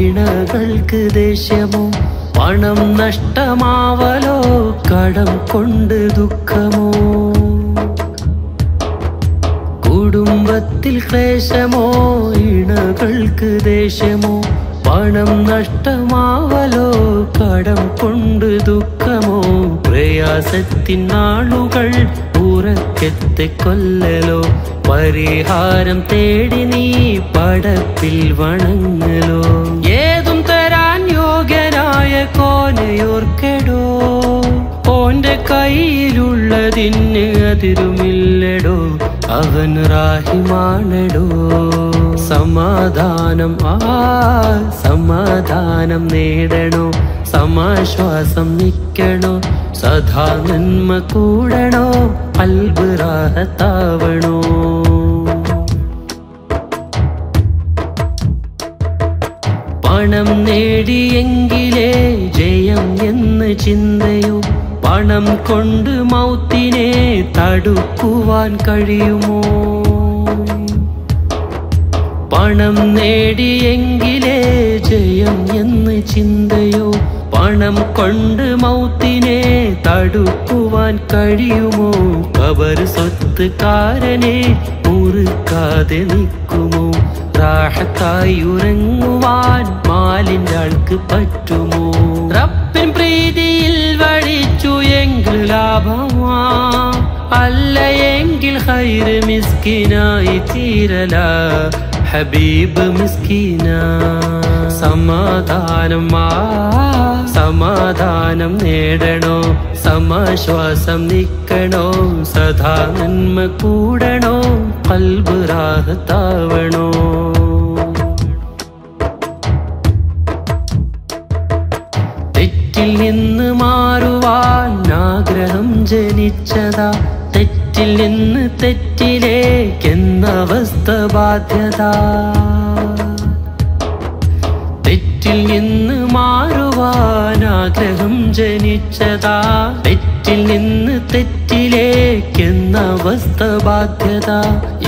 ഇണകൾക്ക് ദേഷ്യമോ, പണം നഷ്ടമാവലോ, കടം കൊണ്ട് ദുഃഖമോ. കുടുംബത്തിൽ ക്ലേശമോ, ഇണകൾക്ക് ദേഷ്യമോ, പണം നഷ്ടമാവലോ കടം കൊണ്ട് ദുഃഖമോ പ്രയാസത്തിൻ നാളുകൾ ഉറക്കത്തെ കൊല്ലലോ പരിഹാരം തേടി നീ പടപ്പിൽ വണങ്ങലോ ഏതും തരാൻ യോഗ്യനായ കോനയോർക്കെടോ ഓന്റെ കയ്യിലുള്ളതിന് അതിരുമില്ലടോ അവൻ റാഹിമാണടോ സമാധാനം സമാധാനം നേടണോ സമാശ്വാസം നിൽക്കണോ സദാ നന്മ കൂടണോ അൽബ് റാഹത്താവണോ പണം നേടിയെങ്കിലേ ജയം എന്ന് ചിന്തയോ പണം കൊണ്ട് മൗത്തിനെ തടുക്കുവാൻ കഴിയുമോ പണം നേടിയെങ്കിലേ ജയം എന്ന് ചിന്തയോ പണം കൊണ്ട് മൗത്തിനെ തടുക്കുവാൻ കഴിയുമോ അവർ സ്വത്തുകാരനെ മുറുക്കാതെ നിൽക്കുമോ റാഹത്തായി ഉറങ്ങുവാൻ മാലിൻ്റെ ആൾക്ക് പറ്റുമോ റബ്ബിൻ പ്രീതിയിൽ വഴിച്ചു എങ്കിൽ ലാഭമാ അല്ല എങ്കിൽ ഖൈറ് മിസ്കിനായി തീരല ഹബീബ് മിസ്കീന സമാധാനം നേടണോ സമാശ്വാസം നിൽക്കണോ സദാ നന്മ കൂടണോ ഖൽബ് റാഹത്താവണോ തെറ്റിൽ നിന്ന് മാറുവാൻ ആഗ്രഹം ജനിച്ചതാ തെറ്റിൽ നിന്ന് തെറ്റിലേക്കെന്നവസ്ഥ ബാധ്യത തെറ്റിൽ നിന്ന് മാറുവാനാഗ്രഹം ജനിച്ചതാ തെറ്റിൽ നിന്ന് തെറ്റിലേക്കെന്നവസ്ഥ ബാധ്യത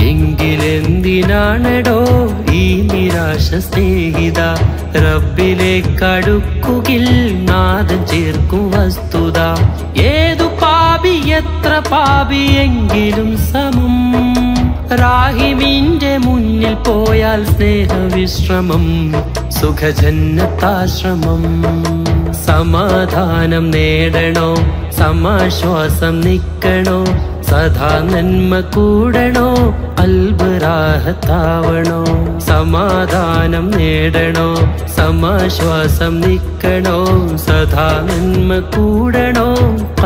എങ്കിലെന്തിനാണെടോ ഈ നിരാശ സ്നേഹിത റബ്ബിലേക്കടുക്കുകിൽ നാദം ചേർക്കും വസ്തുത ഏതു പാപി എത്ര പാപിയെങ്കിലും സമം റാഹിമിന്റെ മുന്നിൽ പോയാൽ സ്നേഹവിശ്രമം സുഖജന്നതാശ്രമം സമാധാനം നേടണോ സമാശ്വാസം നിൽക്കണോ സദാ നന്മ കൂടണോ അൽബ് റാഹത്താവണോ സമാധാനം നേടണോ സമാശ്വാസം നിൽക്കണോ സദാ നന്മ കൂടണോ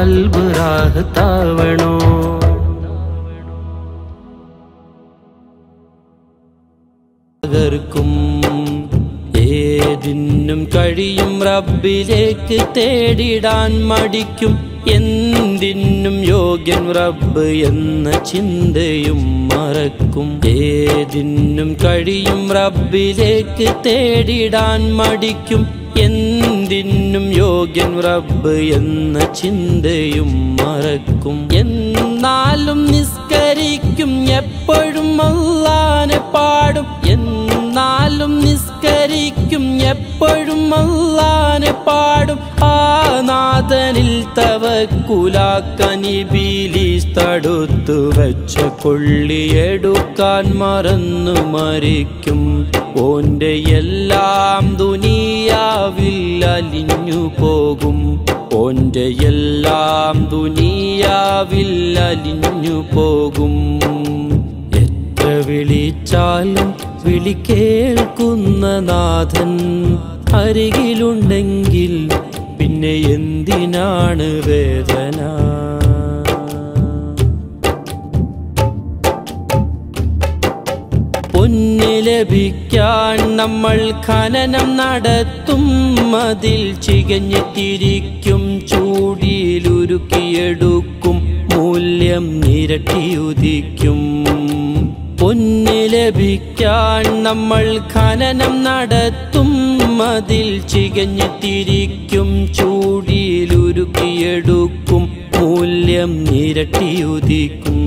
അൽബ് റാഹത്താവണോ ും ഏതിനും കഴിയും റബ്ബിലേക്ക് തേടിടാൻ മടിക്കും എന്തിനും യോഗ്യൻ റബ്ബ് എന്ന ചിന്തയും മറക്കും ഏതിനും കഴിയും റബ്ബിലേക്ക് തേടിടാൻ മടിക്കും എന്തിനും യോഗ്യൻ റബ്ബ് എന്ന ചിന്തയും മറക്കും എന്നാലും നിസ്കരിക്കും എപ്പോഴും അല്ലാഹുവിനെ പാടും എന്നാലും നിസ്കരിക്കും എപ്പോഴും അല്ലാഹുവിനെ പാടും ആ നാദനിൽ തവക്കുലാക്കനി ബീലീസ് തടുത്തു വെച്ച കൊള്ളിയെടുക്കാൻ മറന്നു മരിക്കും ഓന്റെ എല്ലാം ദുനിയാവിൽ അലിഞ്ഞു പോകും ഓന്റെ എല്ലാം ദുനിയാവിൽ അലിഞ്ഞു പോകും എത്ര വിളിച്ചാലും വിളി കേൾക്കുന്ന നാഥൻ അരികിലുണ്ടെങ്കിൽ പിന്നെ എന്തിനാണ് വേദന പൊന്ന് ലഭിക്കാൻ നമ്മൾ ഖനനം നടത്തും അതിൽ ചികഞ്ഞെത്തിരിക്കും ചൂടിയിലുരുക്കിയെടുക്കും മൂല്യം നിരട്ടിയുദിക്കും പൊന്ന് ലഭിക്കാൻ നമ്മൾ ഖനനം നടത്തും അതിൽ ചികഞ്ഞെത്തിരിക്കും ചൂടിയിലുരുക്കിയെടുക്കും മൂല്യം നിരട്ടിയുദിക്കും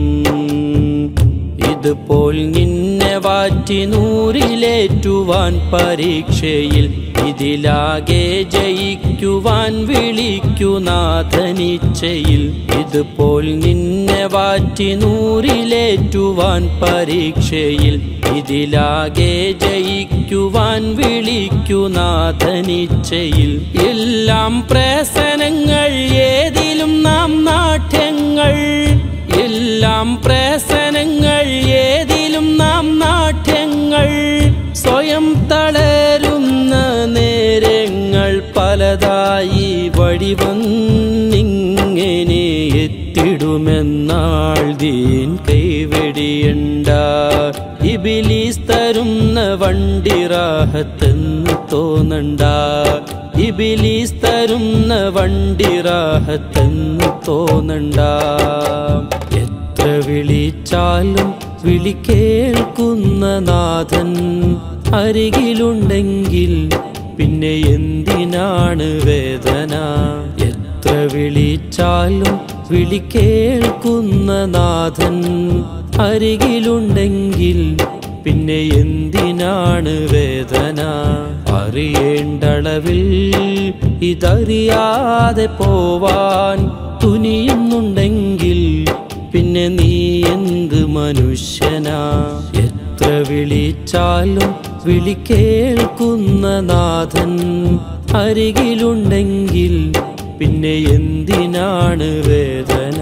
ഇതുപോൽ നിന്നെ വാറ്റി നൂറിലേറ്റുവാൻ പരീക്ഷയിൽ ഇതിലാകെ ജയിക്കുവാൻ വിളിക്കു നാഥനിച്ചയിൽ. ഇതുപോൽ നിന്നെ വാറ്റി നൂറിലേറ്റുവാൻ പരീക്ഷയിൽ ഇതിലാകെ ജയിക്കുവാൻ വിളിക്കു നാഥനിച്ചയിൽ. എല്ലാം പ്രസനങ്ങൾ ഏതിലും നാം നാട്യങ്ങൾ, എല്ലാം പ്രസനങ്ങൾ ഏതിലും നാം നാട്യങ്ങൾ. സ്വയം തളരുന്ന നേരങ്ങൾ പലതായി വഴിവന്നിങ്ങനെ എത്തിടുമെന്നാൾ ദീൻ കൈവെടിയണ്ട. ഇബിലീസ് തരുന്ന വണ്ടി റാഹത്തെന്ന് തോന്നണ്ട, ഇബിലീസ് തരുന്ന വണ്ടി റാഹത്തെന്ന് തോന്നണ്ട. എത്ര വിളിച്ചാലും വിളി കേൾക്കുന്ന നാഥൻ അരികിലുണ്ടെങ്കിൽ പിന്നെ എന്തിനാണ് വേദന? എത്ര വിളിച്ചാലും വിളി കേൾക്കുന്ന നാഥൻ അരികിലുണ്ടെങ്കിൽ പിന്നെ എന്തിനാണ് വേദന? അറിയേണ്ടളവിൽ ഇതറിയാതെ പോവാൻ തുനിയുന്നുണ്ടെങ്കിൽ പിന്നെ നീ എന്ത് മനുഷ്യനാ? എത്ര വിളിച്ചാലും വിളി കേൾക്കുന്ന നാഥൻ അരികിലുണ്ടെങ്കിൽ പിന്നെ എന്തിനാണ് വേദന?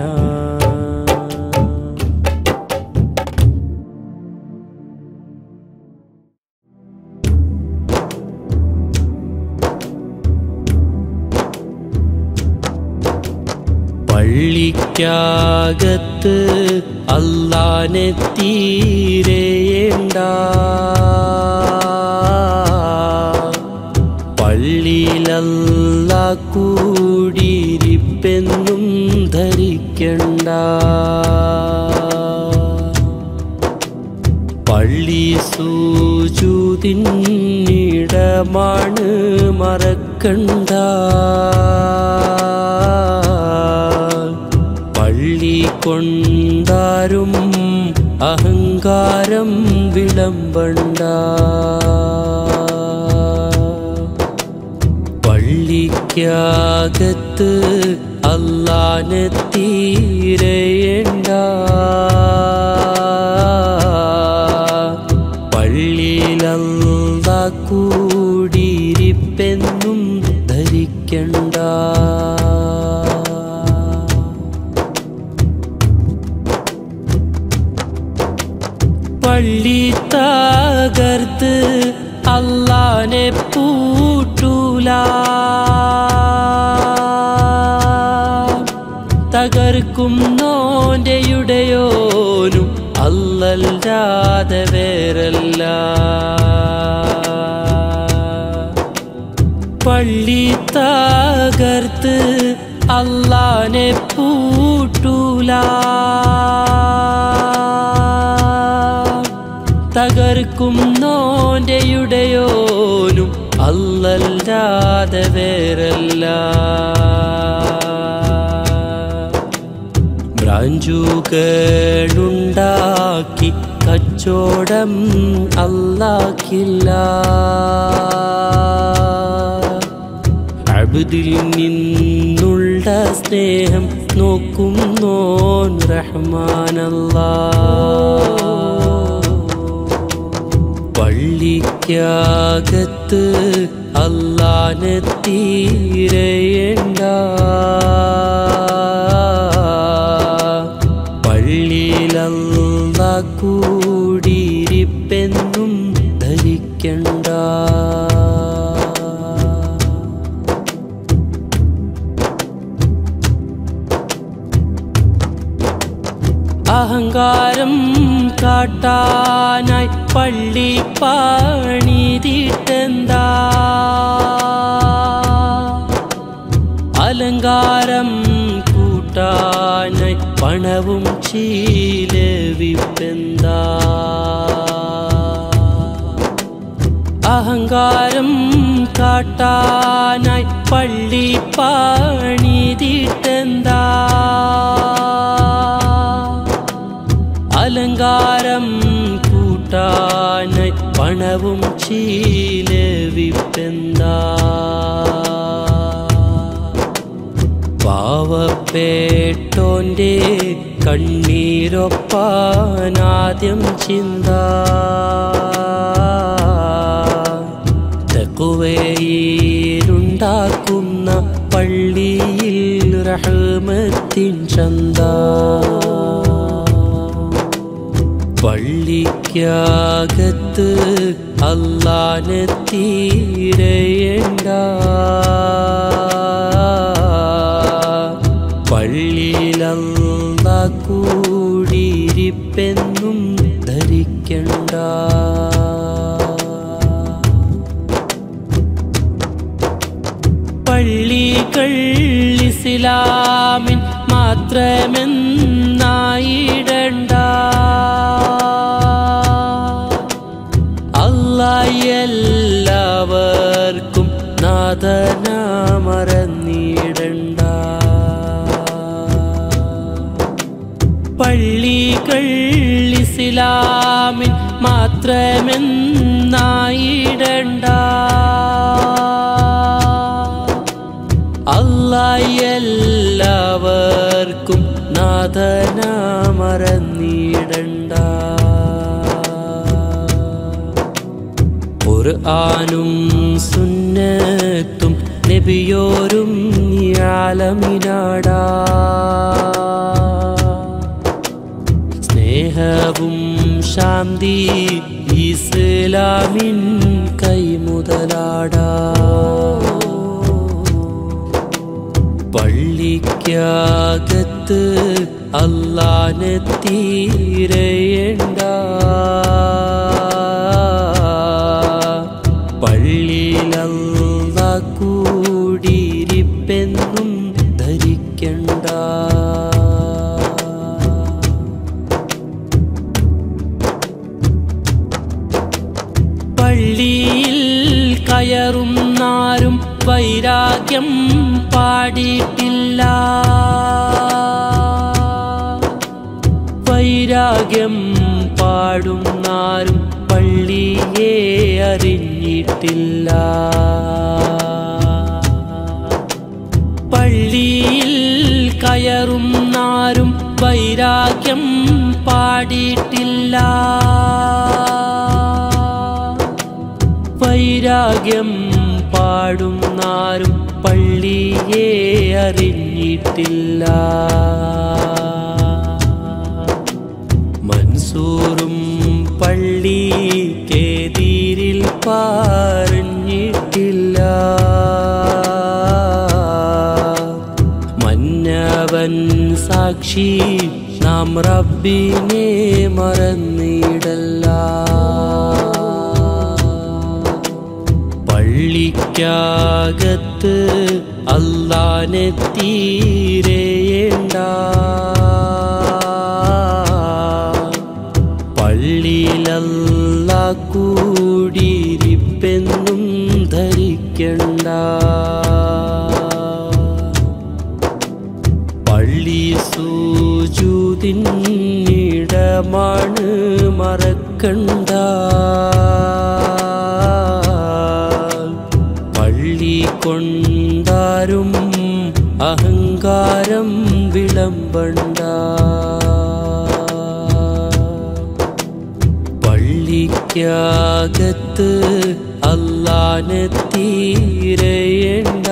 പള്ളിക്കകത്ത് അല്ലാഹ്നെ തീരേണ്ട, പള്ളിയിലല്ലാ കൂടിയിരിപ്പെന്നും ധരിക്കണ്ട. പള്ളി സൂജൂദിനിടമാണ് മറക്കണ്ട, കൊണ്ടാരും അഹങ്കാരം വിളമ്പണ്ട. പള്ളിക്കകത്ത് അല്ലാഹ്നെ തീരേണ്ട, പള്ളിയിലല്ലാ കൂടിയിരിപ്പെന്നും ധരിക്കണ്ട. പള്ളി തകർത്ത് അല്ലാഹ്നെ പൂട്ടൂല, തകർക്കും നോൻ്റെയുടെയോനും അല്ലല്ലാതെ വേറല്ല. പള്ളി തകർത്ത് അല്ലാഹ്നെ പൂട്ടൂല, തകർക്കും നോൻ്റെയുടെയോനും അല്ലല്ലാതെ വേറല്ല. ബ്രാഞ്ചുകളുണ്ടാക്കി കച്ചോടം അല്ലാക്കില്ല, അബ്ദിൽ നിന്നുള്ള സ്നേഹം നോക്കും നോൻ റഹ്മാനല്ലാ. പള്ളിക്കകത്ത് അല്ലാഹ്നെ തീരേണ്ട, പള്ളിയിലല്ലാ കൂടിയിരിപ്പെന്നും ധരിക്കണ്ട. അഹങ്കാരം കാട്ടാനായി പള്ളി പണിതിട്ടെന്താ, അലങ്കാരം കൂട്ടാനായി പണവും ചീലവിപ്പെന്താ. അഹങ്കാരം കാട്ടാനായി പള്ളി പണിതിട്ടെന്താ, അലങ്കാരം പണവും ചീലവിപ്പെന്താ പാവപ്പെട്ടോന്റെ കണ്ണീരൊപ്പാനാദ്യം ചിന്ത തഖ്വയിലുണ്ടാക്കുന്ന പള്ളിയിൽ റഹ്മത്തിൻ ചന്ത പള്ളിക്കകത്ത് അല്ലാഹ്നെ തീരേണ്ട പള്ളിയിലല്ലാഹ് കൂടിയിരിപ്പെന്നും ധരിക്കണ്ട പള്ളികൾ ഇസ്ലാമിൻ മാത്രമെന്നായിടണ്ട അല്ലാഹ് എല്ലാവർക്കും നാഥനാമറന്നിടണ്ട പള്ളികൾ ഇസ്ലാമിൻ മാത്രമെന്നായിടണ്ട അല്ലാഹ് എല്ലാവർക്കും നാഥനാമറന്നിടണ്ട ഖുർആനും സുന്നത്തും നബിയോരും ആലമിനാടാ സ്നേഹവും ശാന്തി ഇസ്ലാമിൻ കൈമുതലാടാ പള്ളിക്കകത്ത് അല്ലാഹ്നെ തീരേണ്ട പള്ളിയിലല്ലാഹ് കൂടിയിരിപ്പെന്നും ധരിക്കണ്ട പള്ളിയിൽ കയറുന്നാരും വൈരാഗ്യം പാടിയിട്ടില്ല വൈരാഗ്യം പാടുന്നാരും പള്ളിയെ അറിഞ്ഞിട്ടില്ല പള്ളിയിൽ കയറുന്നാരും വൈരാഗ്യം പാടിയിട്ടില്ല വൈരാഗ്യം പാടുന്നാരും പള്ളിയെ അറിഞ്ഞിട്ടില്ല മൻസൂറും പള്ളി കേതിരിൽ പറഞ്ഞിട്ടില്ല മന്നവൻ സാക്ഷി നാം റബ്ബിനെ മറന്നിടല്ല പള്ളിക്കകത്ത് അല്ലാഹ്നെ തീരേണ്ട പള്ളിയിലല്ലാഹ് കൂടിയിരിപ്പെന്നും ധരിക്കണ്ട പള്ളി സൂജൂദിനിടമാണ് മറക്കണ്ട കൊണ്ടാരും അഹങ്കാരം വിളമ്പണ്ട പള്ളിക്കകത്ത് അല്ലാഹ്നെ തീരേണ്ട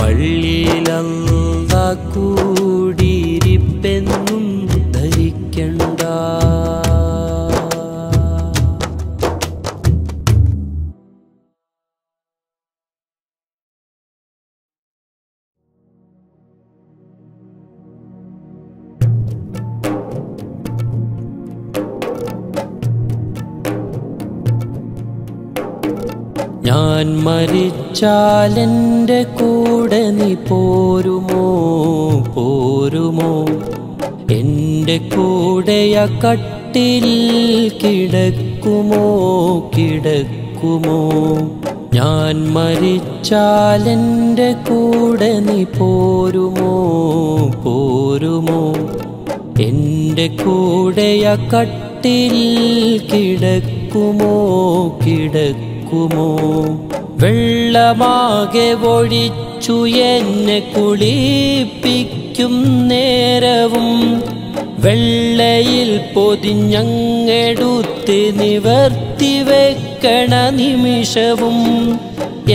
പള്ളിയിലല്ലാഹ് കൂടിയിരിപ്പെന്നും ധരിക്കണ്ട ഞാൻ മരിച്ചാലെൻ്റെ കൂടെ നീ പോരുമോ പോരുമോ എൻ്റെ കൂടെയാ കട്ടിൽ കിടക്കുമോ കിടക്കുമോ ഞാൻ മരിച്ചാലെൻ്റെ കൂടെ നീ പോരുമോ പോരുമോ എൻ്റെ നിന്റെ കൂടെയ കട്ടിൽ കിടക്കുമോ കിടക്കുമോ? വെള്ളമാകെ ഒഴിച്ചു എന്നെ കുളിപ്പിക്കും നേരവും വെള്ളയിൽ പൊതിഞ്ഞെടുത്ത് നിവർത്തി വെക്കണ നിമിഷവും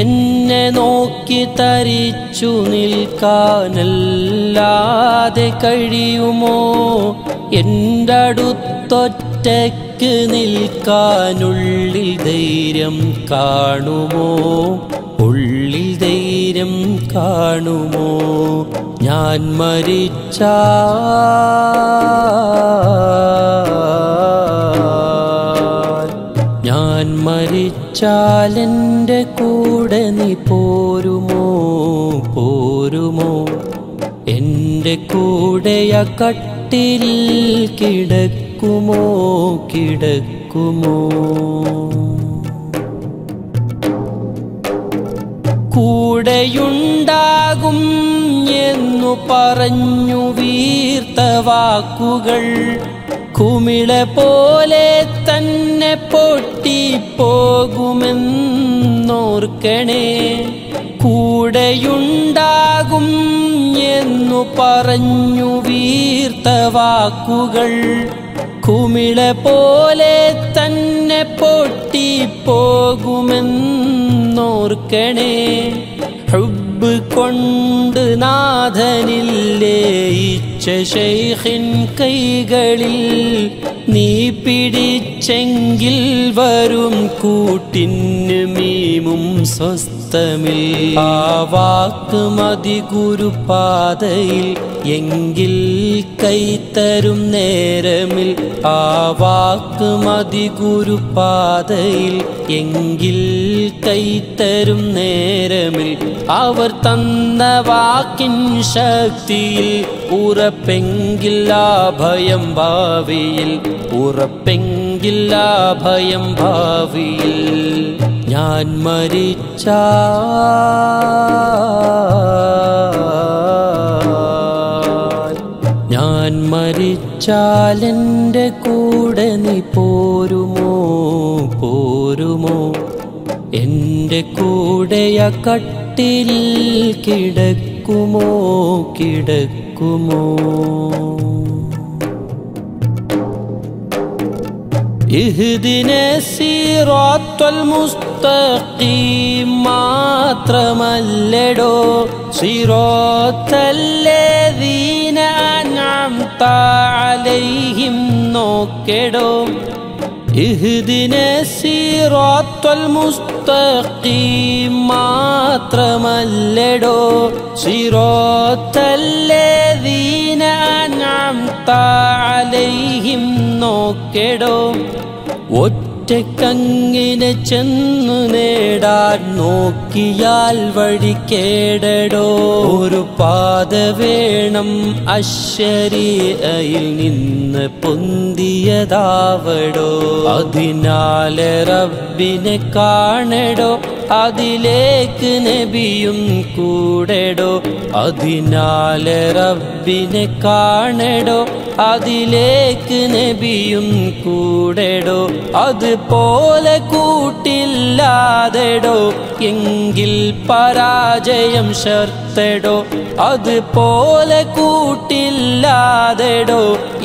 എന്നെ നോക്കി തരിച്ചു നിൽക്കാനല്ലാതെ കഴിയുമോ? എൻ്റെ അടുത്തൊറ്റയ്ക്ക് നിൽക്കാനുള്ളിൽ ധൈര്യം കാണുമോ? ഉള്ളിൽ ധൈര്യം കാണുമോ? ഞാൻ മരിച്ചാൽ എൻ്റെ കൂടെ നീ പോരുമോ പോരുമോ? എൻ്റെ കൂടെയ കട്ടിൽ കിടക്കുമോ കിടക്കുമോ? കൂടെയുണ്ടാകും എന്നു പറഞ്ഞു വീർത്ത വാക്കുകൾ കുമിള പോലെ തന്നെ പൊട്ടിപ്പോകുമെന്നോർക്കണേ. കൂടെയുണ്ടാകും എന്നു പറഞ്ഞു വീർത്ത വാക്കുകൾ കുമിള പോലെ തന്നെ പൊട്ടിപ്പോകുമെന്നോർക്കണേ. ഹുബ്ബ് കൊണ്ട് നാഥനില്ലേ ഇച്ച ശൈഖിൻ കൈകളിൽ നീ പിടിച്ചെങ്കിൽ വരും കൂട്ടിന് മീമും സ്വസ്ഥമിൽ. ആ വാക്ക് മതി ഗുരുപാതയിൽ എങ്കിൽ കൈത്തരും നേരമിൽ. ആ വാക്ക് മതി ഗുരുപാതയിൽ എങ്കിൽ കൈത്തരും നേരമിൽ. അവർ തന്ന വാക്കിൻ ശക്തിയിൽ ഉറപ്പെങ്കിൽ ആ ഭയം ഭാവിയിൽ, ഉറപ്പെങ്കിൽ ആ ഭയം ഭാവിയിൽ. ഞാൻ മരിച്ചാൽ എൻ്റെ കൂടെ നീ പോരുമോ പോരുമോ? എൻ്റെ കൂടെയ കട്ടിൽ കിടക്കുമോ കിടക്കുമോ? ഇഹ്ദിന സിറാത്തൽ മുസ്തഖീം മാത്രമല്ലടോ സിറാത്തല്ലദീന അൻഅംത അലൈഹിം നോക്കടോ. ഇഹ്ദിന സിറാത്തൽ മുസ്തഖീം മാത്രമല്ലടോ സിറാത്തല്ലദീന അൻഅംത അലൈഹിം നോക്കടോ. ഒറ്റക്കങ്ങിനെ ചെന്നു നേടാൻ നോക്കിയാൽ വഴി കേടടോ. ഒരു പാത വേണം അശ്ശരീഅയിൽ നിന്ന് പൊന്തിയതാവടോ. അതിനാലെ റബ്ബിനെ കാണടോ, അതിലേക്ക് നബിയും കൂടെടോ. അതിനാലെ റബ്ബിനെ കാണടോ, അതിലേക്ക് നബിയും കൂടെടോ. അതുപോലെ കൂട്ടില്ലാതെടോ എങ്കിൽ പരാജയം ശർത്തടോ. അതുപോലെ കൂട്ടില്ലാതെടോ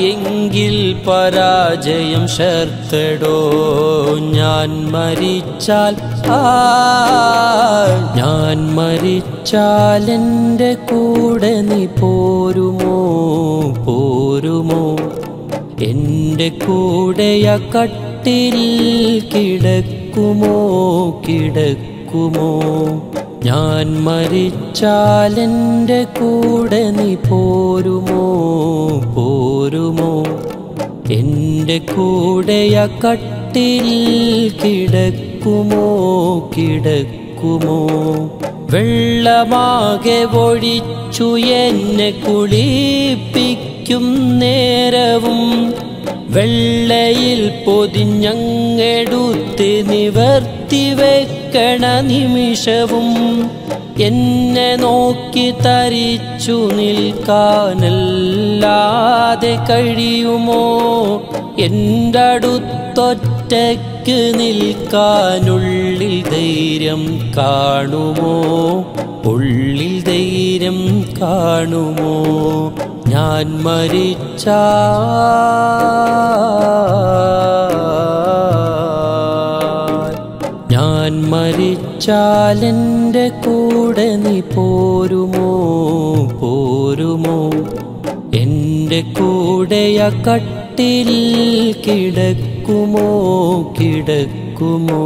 എങ്കിൽ പരാജയം ശർത്തടോ. ഞാൻ മരിച്ചാൽ എൻ്റെ കൂടെ നീ പോരുമോ പോരുമോ? എൻ്റെ കൂടെയ കട്ടിൽ കിടക്കുമോ കിടക്കുമോ? ഞാൻ മരിച്ചാൽ എൻ്റെ കൂടെ നീ പോരുമോ പോരുമോ? എൻ്റെ കൂടെയ കട്ടിൽ കിടക്കുമോ കിടക്കുമോ? വെള്ളമാകെ ഒഴിച്ചു എന്നെ കുളിപ്പിക്കും നേരവും വെള്ളയിൽ പൊതിഞ്ഞെടുത്ത് നിവർത്തി വെക്കണ നിമിഷവും എന്നെ നോക്കി തരിച്ചു നിൽക്കാനല്ലാതെ കഴിയുമോ? എൻ്റെ അടുത്തൊറ്റയ്ക്ക് നിൽക്കാനുള്ളിൽ ധൈര്യം കാണുമോ? ഉള്ളിൽ ധൈര്യം കാണുമോ? ഞാൻ മരിച്ചാലെൻ്റെ കൂടെ നീ പോരുമോ? പോരുമോ എൻ്റെ കൂടെയ കട്ടിൽ കിടക്കുമോ? കിടക്കുമോ?